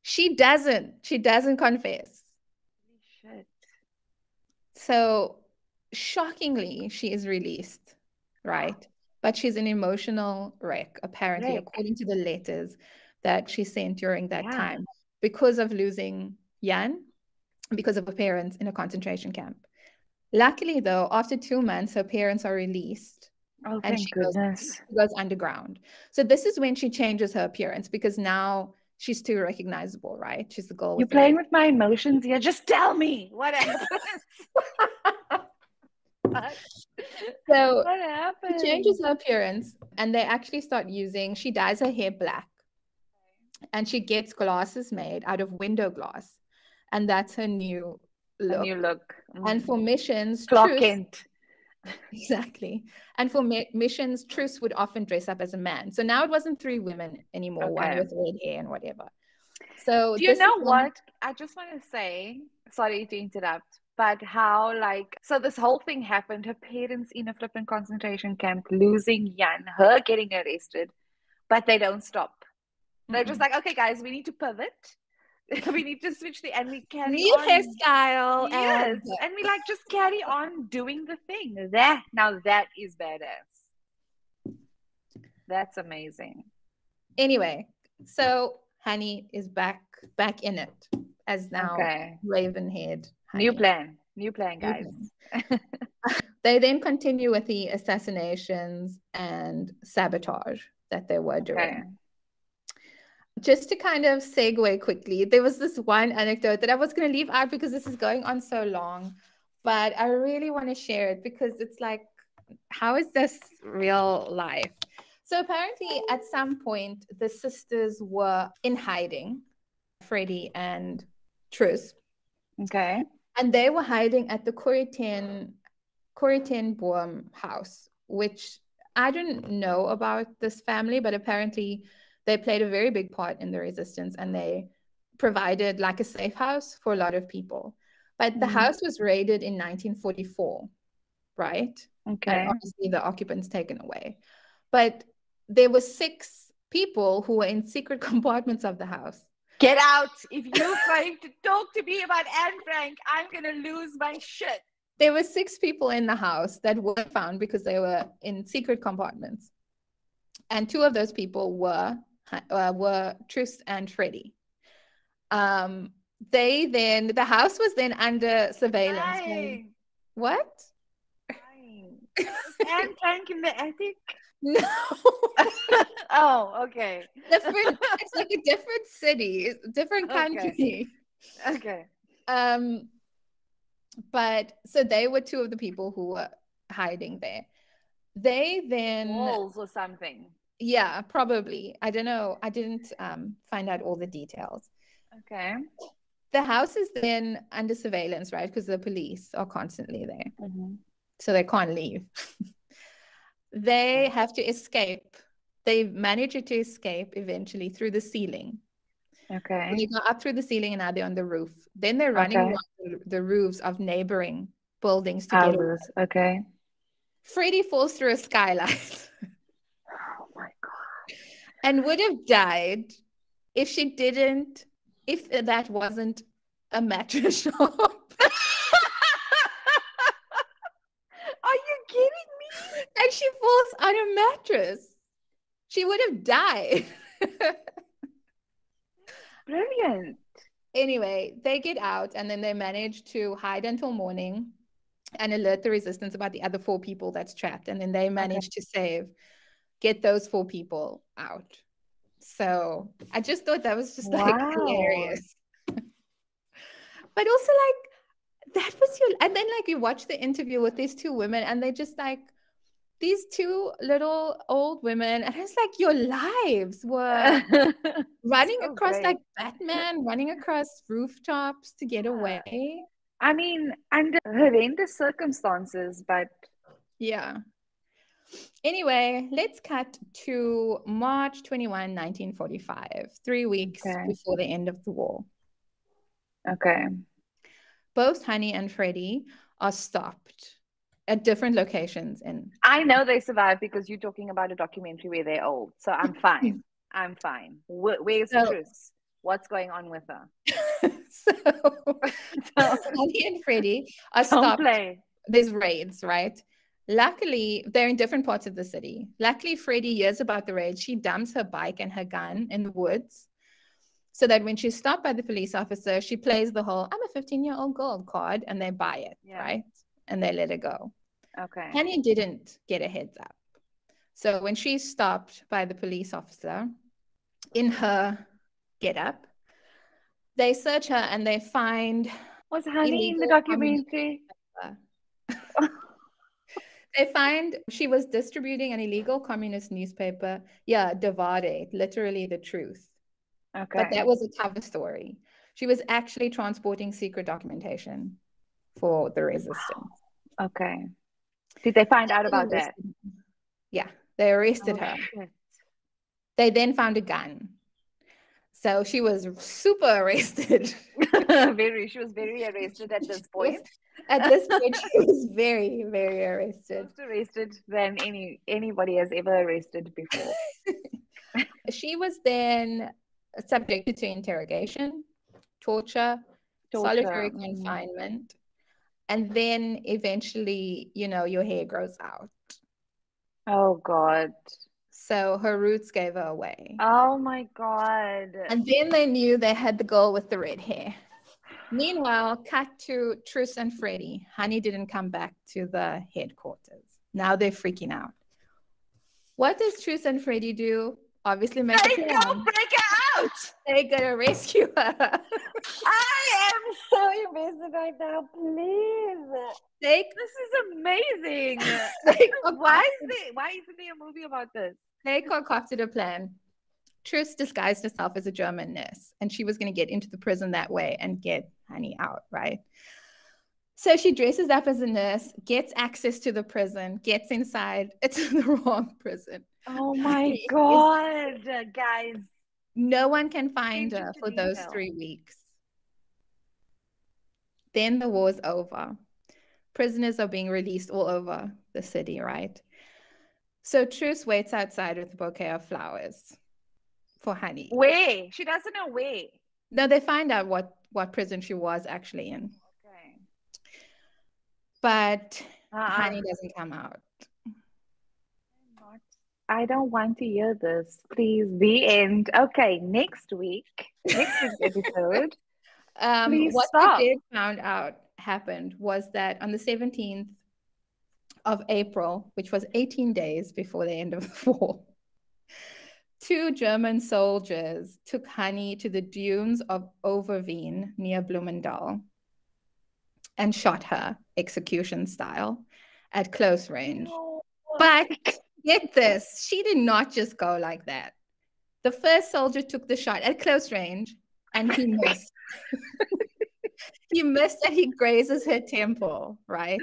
She doesn't confess. Shit. So shockingly, she is released, right? but she's an emotional wreck, apparently, according to the letters that she sent during that time, because of losing Jan, because of her parents in a concentration camp. Luckily, though, after 2 months, her parents are released. Oh, and she goes underground. So this is when she changes her appearance, because now she's too recognizable, right? She's the girl. You're playing with my emotions here. Just tell me what happens. So what happened? She changes her appearance, and they actually start using, she dyes her hair black, and she gets glasses made out of window glass, and that's her new look. And for missions, And for missions, Truus would often dress up as a man. So now it wasn't three women anymore, one with red hair and whatever. So do you know what? I just want to say, sorry to interrupt, but how, like, so this whole thing happened, her parents in a flippant concentration camp, losing Jan, her getting arrested, but they don't stop. They're just like, okay, guys, we need to pivot. We need to switch the, and we carry new on. Hairstyle. Yes. And we like just carry on doing the thing. That, now that is badass. That's amazing. Anyway, so Hannie is back in it as now Ravenhead. New plan. New plan, guys. New plan. They then continue with the assassinations and sabotage that they were doing. Just to kind of segue quickly, there was this one anecdote that I was going to leave out because this is going on so long, but I really want to share it because it's like, how is this real life? So apparently at some point, the sisters were in hiding, Freddie and Truus. Okay. And they were hiding at the Koodathayi house, which I didn't know about this family, but apparently they played a very big part in the resistance, and they provided like a safe house for a lot of people. But the house was raided in 1944, right? Okay. And obviously the occupants taken away. But there were 6 people who were in secret compartments of the house. Get out. If you're trying to talk to me about Anne Frank, I'm going to lose my shit. There were 6 people in the house that were found because they were in secret compartments. And 2 of those people were Truus and Freddie. The house was then under surveillance. Dying. What? Anne Frank in the attic? No. Oh, okay. It's like a different city, different country. Okay. But so they were 2 of the people who were hiding there. They then walls or something. Yeah, probably. I don't know. I didn't find out all the details. Okay. The house is then under surveillance, right? Because the police are constantly there. Mm-hmm. So they can't leave. They have to escape. They manage to escape eventually through the ceiling. Okay. They go up through the ceiling, and now they're on the roof. Then they're running around the roofs of neighboring buildings to get away. Okay. Freddie falls through a skylight. Oh my God. And would have died if she didn't, if that wasn't a mattress shop. Are you kidding me? And she falls on a mattress. She would have died. Brilliant. Anyway, they get out, and then they manage to hide until morning and alert the resistance about the other 4 people that's trapped. And then they managed to get those 4 people out. So I just thought that was just like hilarious. But also like, that was your, and then like you watch the interview with these 2 women, and they just like, these 2 little old women, and it's like your lives were running across like Batman, running across rooftops to get away. I mean, under horrendous circumstances, but... Yeah. Anyway, let's cut to March 21, 1945, 3 weeks before the end of the war. Okay. Both Hannie and Freddie are stopped at different locations. I know they survived because you're talking about a documentary where they're old, so I'm fine. I'm fine. Where's the truth? What's going on with her? Hannie and Freddie are stopped. There's raids, right? Luckily, they're in different parts of the city. Luckily, Freddie hears about the raid. She dumps her bike and her gun in the woods so that when she's stopped by the police officer, she plays the whole, I'm a 15-year-old girl card, and they buy it, right? And they let her go. Okay. Hannie didn't get a heads up. So when she's stopped by the police officer in her get-up, they search her and they find... Was Hannie in the documentary? They find she was distributing an illegal communist newspaper. Yeah, Devade, literally the truth. Okay. But that was a cover story. She was actually transporting secret documentation for the resistance. Wow. Okay. Did they find out about that? Yeah, they arrested her. Shit. They then found a gun. So she was super arrested. She was very arrested at this point. At this point, she was very, very arrested. Most arrested than anybody has ever arrested before. She was then subjected to interrogation, torture, solitary confinement, and then eventually, you know, your hair grows out. Oh, God. So her roots gave her away. Oh, my God. And then they knew they had the girl with the red hair. Meanwhile, cut to Truus and Freddie. Hannie didn't come back to the headquarters. Now they're freaking out. What does Truus and Freddie do? Obviously, make a plan. They go break her out. They're going to rescue her. I am so invested right now. Please. This is amazing. Why isn't there a movie about this? They concocted a plan. Truus disguised herself as a German nurse, and she was going to get into the prison that way and get Hannie out, right? So she dresses up as a nurse, gets access to the prison, gets inside. It's the wrong prison. Oh, my God, guys. No one can find her for those 3 weeks. Then the war's over. Prisoners are being released all over the city, right? So Truus waits outside with a bouquet of flowers. For Hannie. Where? She doesn't know where. No, they find out what prison she was actually in. Okay. But Hannie doesn't come out. I don't want to hear this. Please, the end. Okay, next week. Next week's episode. What we did found out happened was that on the 17th of April, which was 18 days before the end of the war, 2 German soldiers took Hannie to the dunes of Overveen near Bloemendal and shot her execution style at close range. Oh, but get this, she did not just go like that. The first soldier took the shot at close range and he missed. He missed and he grazes her temple, right?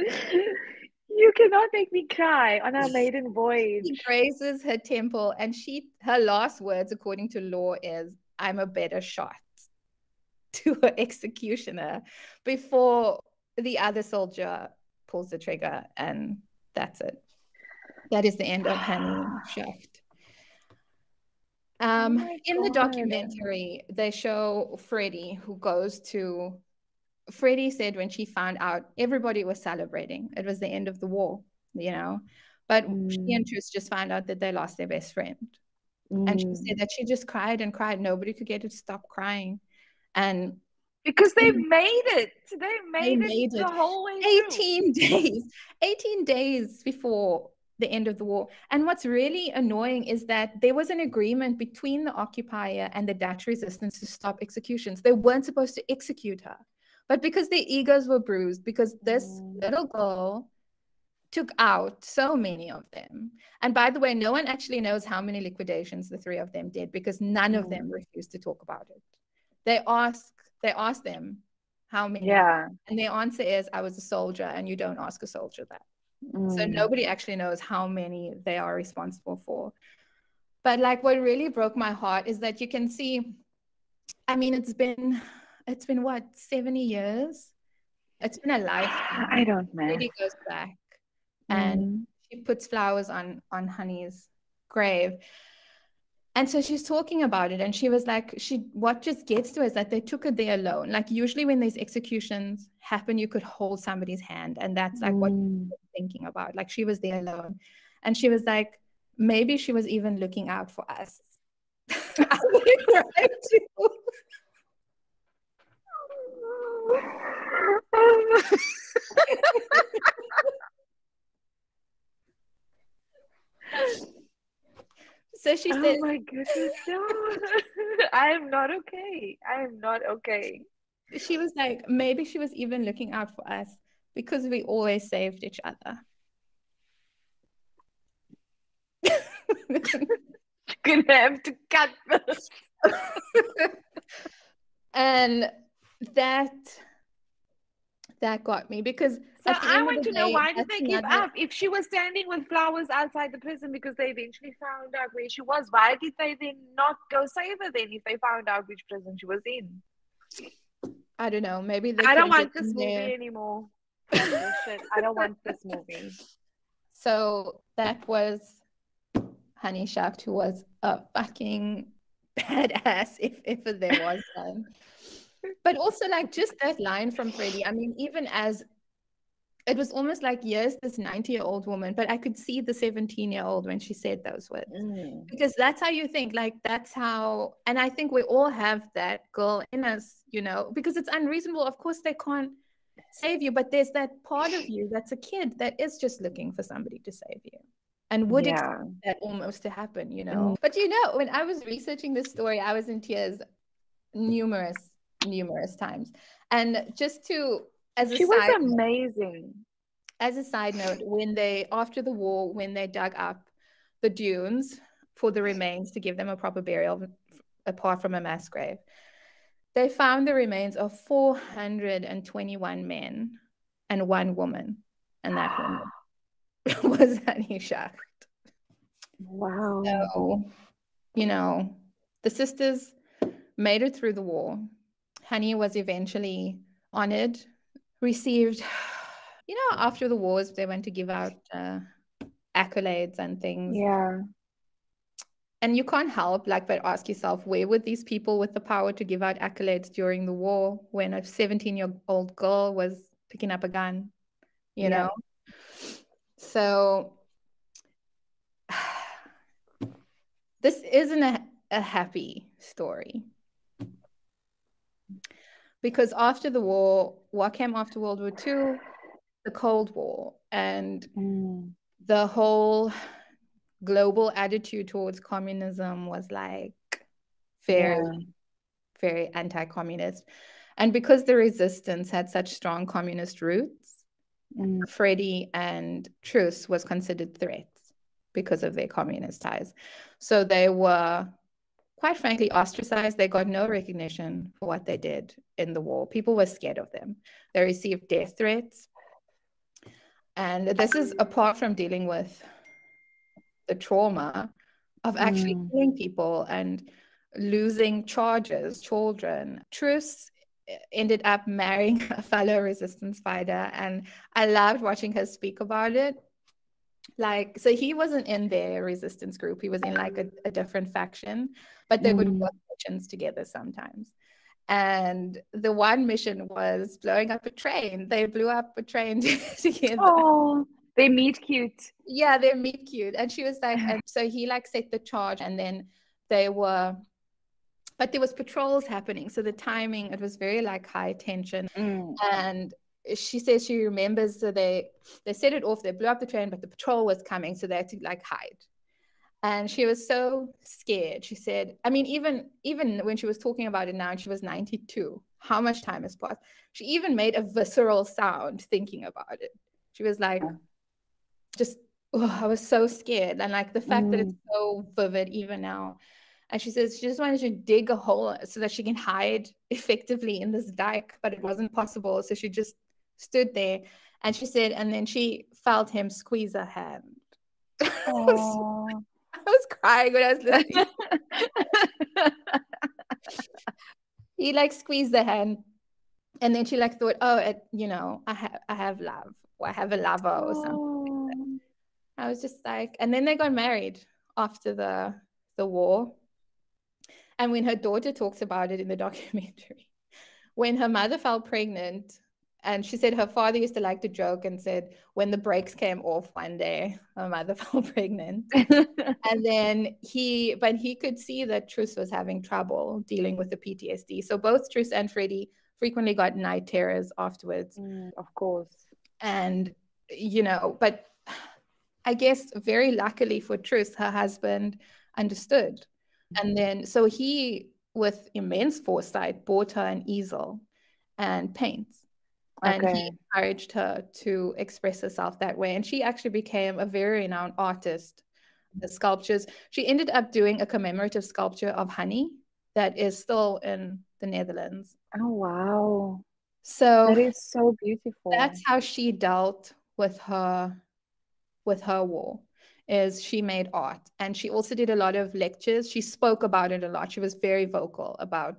You cannot make me cry on our maiden voyage. She grazes her temple, and her last words, according to law, is, I'm a better shot, to her executioner before the other soldier pulls the trigger, and that's it. That is the end of Hannie Schaft. In the documentary, they show Freddie, who goes to... Freddie said when she found out, everybody was celebrating. It was the end of the war, you know. But she and Truus just found out that they lost their best friend. And she said that she just cried and cried. Nobody could get her to stop crying. And because they made it. They made it the whole way through. 18 days. 18 days before the end of the war. And what's really annoying is that there was an agreement between the occupier and the Dutch resistance to stop executions. They weren't supposed to execute her. But because their egos were bruised, because this little girl took out so many of them. And by the way, no one actually knows how many liquidations the 3 of them did because none of them refused to talk about it. They ask them how many. Yeah. And their answer is, I was a soldier, and you don't ask a soldier that. So nobody actually knows how many they are responsible for. But like what really broke my heart is that you can see, I mean, it's been what, 70 years? It's been a lifetime. I don't know. Freddie goes back and she puts flowers on Hannie's grave. And so she's talking about it, and she was like, what just gets to her is that they took it there alone. Like, usually when these executions happen, you could hold somebody's hand, and that's like what she was thinking about. Like, she was there alone, and she was like, maybe she was even looking out for us. So she said, "Oh my goodness, no. I am not okay. I am not okay." She was like, "Maybe she was even looking out for us because we always saved each other." You're gonna have to cut this. And that got me, because so I want to know, why did they give up? If she was standing with flowers outside the prison because they eventually found out where she was, why did they then not go save her then if they found out which prison she was in? I don't know. Maybe they. I don't want this movie anymore. I don't want this movie. So that was Hannie Schaft, who was a fucking badass if ever there was one. But also, like, just that line from Freddie, I mean, even as it was almost like, yes, this 90-year-old woman, but I could see the 17-year-old when she said those words. Because that's how you think, like, that's how, and I think we all have that girl in us, you know, because it's unreasonable. Of course, they can't save you, but there's that part of you that's a kid that is just looking for somebody to save you and would expect that almost to happen, you know. But, you know, when I was researching this story, I was in tears numerous times. And just to, as a side note, when they, after the war, when they dug up the dunes for the remains to give them a proper burial apart from a mass grave, they found the remains of 421 men and one woman, and that woman was Hannie Schaft. Wow. So, you know, the sisters made it through the war. Hannie was eventually honored, received, you know, after the wars, they went to give out accolades and things. Yeah. And you can't help, like, but ask yourself, where were these people with the power to give out accolades during the war when a 17-year-old girl was picking up a gun, you know? So this isn't a happy story. Because after the war, what came after World War II? The Cold War, and the whole global attitude towards communism was like very, very anti-communist. And because the resistance had such strong communist roots, Freddie and Truus was considered threats because of their communist ties. So they were, quite frankly, ostracized. They got no recognition for what they did in the war. People were scared of them. They received death threats. And this is apart from dealing with the trauma of actually killing people and losing charges, children. Truus ended up marrying a fellow resistance fighter, and I loved watching her speak about it. Like, so he wasn't in their resistance group. He was in like a different faction, but they would work missions together sometimes. And the one mission was blowing up a train. They blew up a train together. Oh, they meet cute. Yeah, they meet cute. And she was like, and so he like set the charge, and then they were, but there was patrols happening. So the timing, it was very like high tension. And she says she remembers, so they set it off, they blew up the train, but the patrol was coming, so they had to like hide, and she was so scared. She said, I mean, even when she was talking about it now, and she was 92, how much time has passed, she even made a visceral sound thinking about it. She was like, just, oh, I was so scared. And like the fact that it's so vivid even now. And she says she just wanted to dig a hole so that she can hide effectively in this dike, but it wasn't possible, so she just stood there. And she said, and then she felt him squeeze her hand. I was crying when I was listening. He like squeezed the hand, and then she like thought, oh, it, you know, I have love, or I have a lover, or something like that. I was just like, and then they got married after the war. And when her daughter talks about it in the documentary, when her mother fell pregnant, and she said her father used to like to joke and said, when the brakes came off one day, her mother fell pregnant. And then he could see that Truus was having trouble dealing with the PTSD. So both Truus and Freddie frequently got night terrors afterwards. Of course. And, you know, but I guess very luckily for Truus, her husband understood. And then, so he, with immense foresight, bought her an easel and paints. And he encouraged her to express herself that way. And she actually became a very renowned artist. The sculptures, she ended up doing a commemorative sculpture of Hannie that is still in the Netherlands. Oh, wow. So that is so beautiful. That's how she dealt with her war, is she made art. And she also did a lot of lectures. She spoke about it a lot. She was very vocal about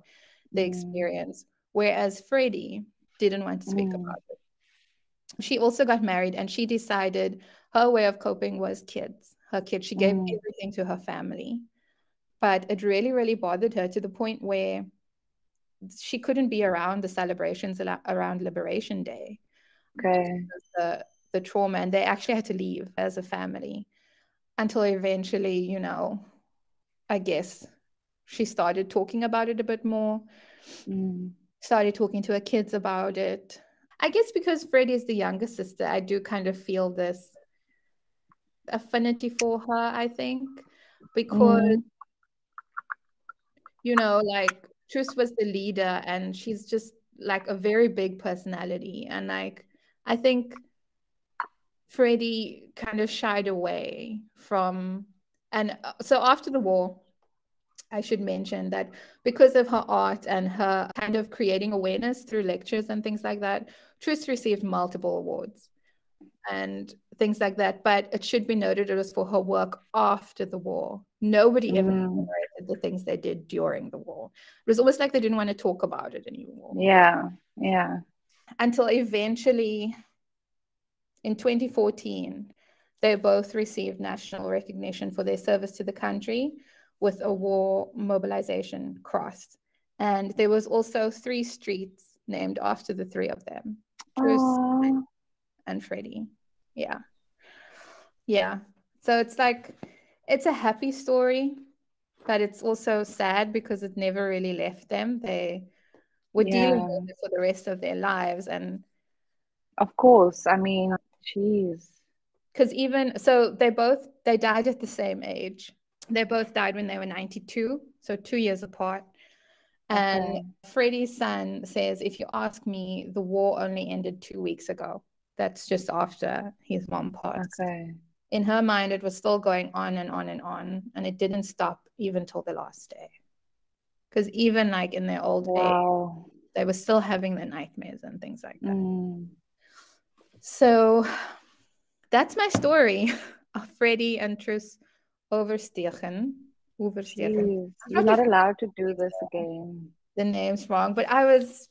the experience. Whereas Freddie didn't want to speak about it. She also got married, and she decided her way of coping was kids. Her kids, she gave everything to her family. But it really, really bothered her to the point where she couldn't be around the celebrations around Liberation Day. Okay. The trauma, and they actually had to leave as a family until eventually, you know, I guess she started talking about it a bit more. Started talking to her kids about it. I guess because Freddie is the younger sister, I do kind of feel this affinity for her, I think, because, you know, like Truus was the leader, and she's just like a very big personality. And like, I think Freddie kind of shied away from, and so after the war, I should mention that because of her art and her kind of creating awareness through lectures and things like that, Truus received multiple awards and things like that. But it should be noted it was for her work after the war. Nobody ever commemorated the things they did during the war. It was almost like they didn't want to talk about it anymore. Yeah, yeah. Until eventually in 2014, they both received national recognition for their service to the country with a war mobilization cross. And there was also 3 streets named after the 3 of them, Truus and Freddie. Yeah. Yeah. So it's like, it's a happy story, but it's also sad because it never really left them. They were dealing with it for the rest of their lives. And of course, I mean, geez. Because even, so they died at the same age. They both died when they were 92, so 2 years apart. And Freddie's son says, if you ask me, the war only ended 2 weeks ago. That's just after his mom passed. Okay. In her mind, it was still going on and on and on, and it didn't stop even till the last day. Because even like in their old age, they were still having the nightmares and things like that. So that's my story of Freddie and Truus Oversteegen. Oversteegen. You're not allowed to do this again. The name's wrong, but I was...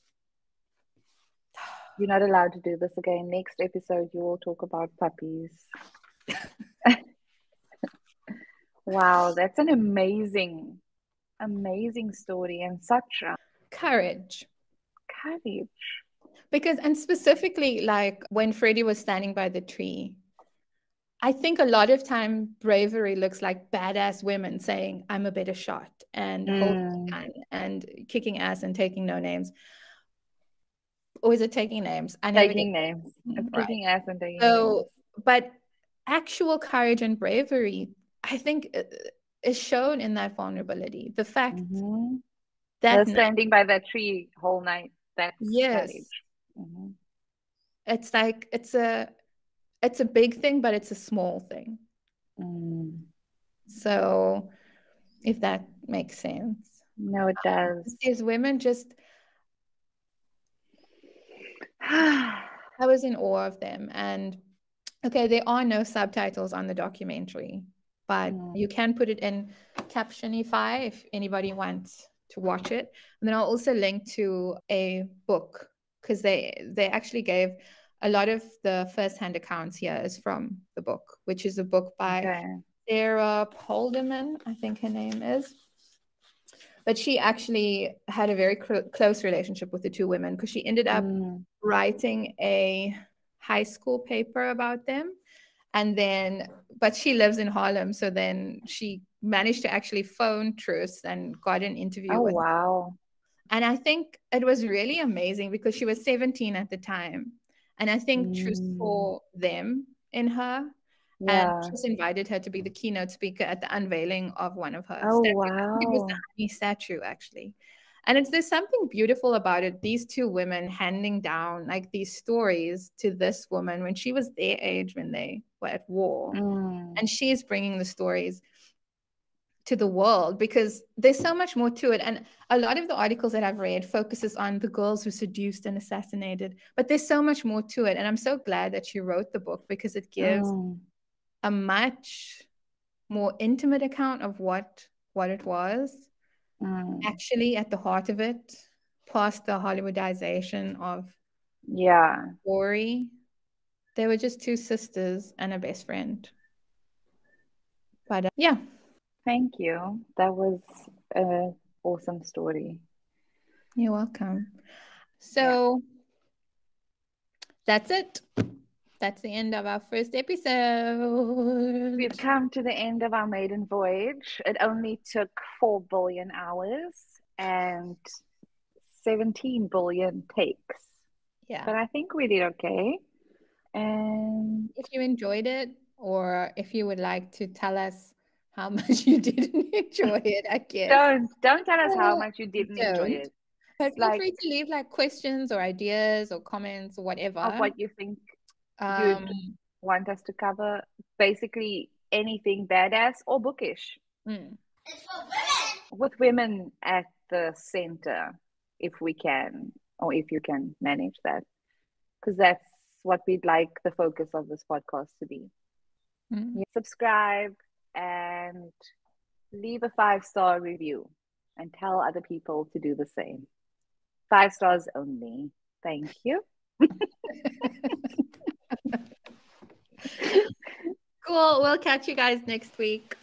You're not allowed to do this again. Next episode, you will talk about puppies. Wow, that's an amazing, amazing story, and such a... Courage. Courage. Because, and specifically, like, when Freddie was standing by the tree, I think a lot of time bravery looks like badass women saying, I'm a better shot, and holding a gun and kicking ass and taking no names. Or is it taking names? Taking names. It's kicking ass and taking names. But actual courage and bravery, I think, is shown in that vulnerability. The fact that they're standing by that tree whole night, that's courage. It's like, it's a big thing, but it's a small thing. So if that makes sense. No, it does. These women just, I was in awe of them. And okay, there are no subtitles on the documentary, but you can put it in Captionify if anybody wants to watch it. And then I'll also link to a book, because they actually gave... A lot of the first-hand accounts here is from the book, which is a book by Sarah Polderman, I think her name is. But she actually had a very close relationship with the two women, because she ended up writing a high school paper about them. And then, but she lives in Haarlem, so then she managed to actually phone Truus and got an interview. Oh, wow. And I think it was really amazing, because she was 17 at the time. And I think Truus saw them in her. Yeah. And Truus invited her to be the keynote speaker at the unveiling of one of her statues. Wow. It was the Hannie statue, actually. And it's, there's something beautiful about it, these two women handing down like these stories to this woman when she was their age, when they were at war. And she's bringing the stories to the world, because there's so much more to it. And a lot of the articles that I've read focuses on the girls who seduced and assassinated, but there's so much more to it. And I'm so glad that she wrote the book, because it gives a much more intimate account of what it was actually at the heart of it, past the Hollywoodization of story. They were just two sisters and a best friend. But yeah. Thank you. That was an awesome story. You're welcome. So that's it. That's the end of our first episode. We've come to the end of our maiden voyage. It only took 4 billion hours and 17 billion takes. Yeah. But I think we did okay. And if you enjoyed it, or if you would like to tell us how much you didn't enjoy it, I guess. Don't tell us how much you didn't enjoy it. But feel free to leave like questions or ideas or comments or whatever. Of what you think you'd want us to cover. Basically anything badass or bookish. It's for women! With women at the center, if we can, or if you can manage that. Because that's what we'd like the focus of this podcast to be. Yeah, subscribe. And leave a 5-star review and tell other people to do the same. 5 stars only. Thank you. Cool. We'll catch you guys next week.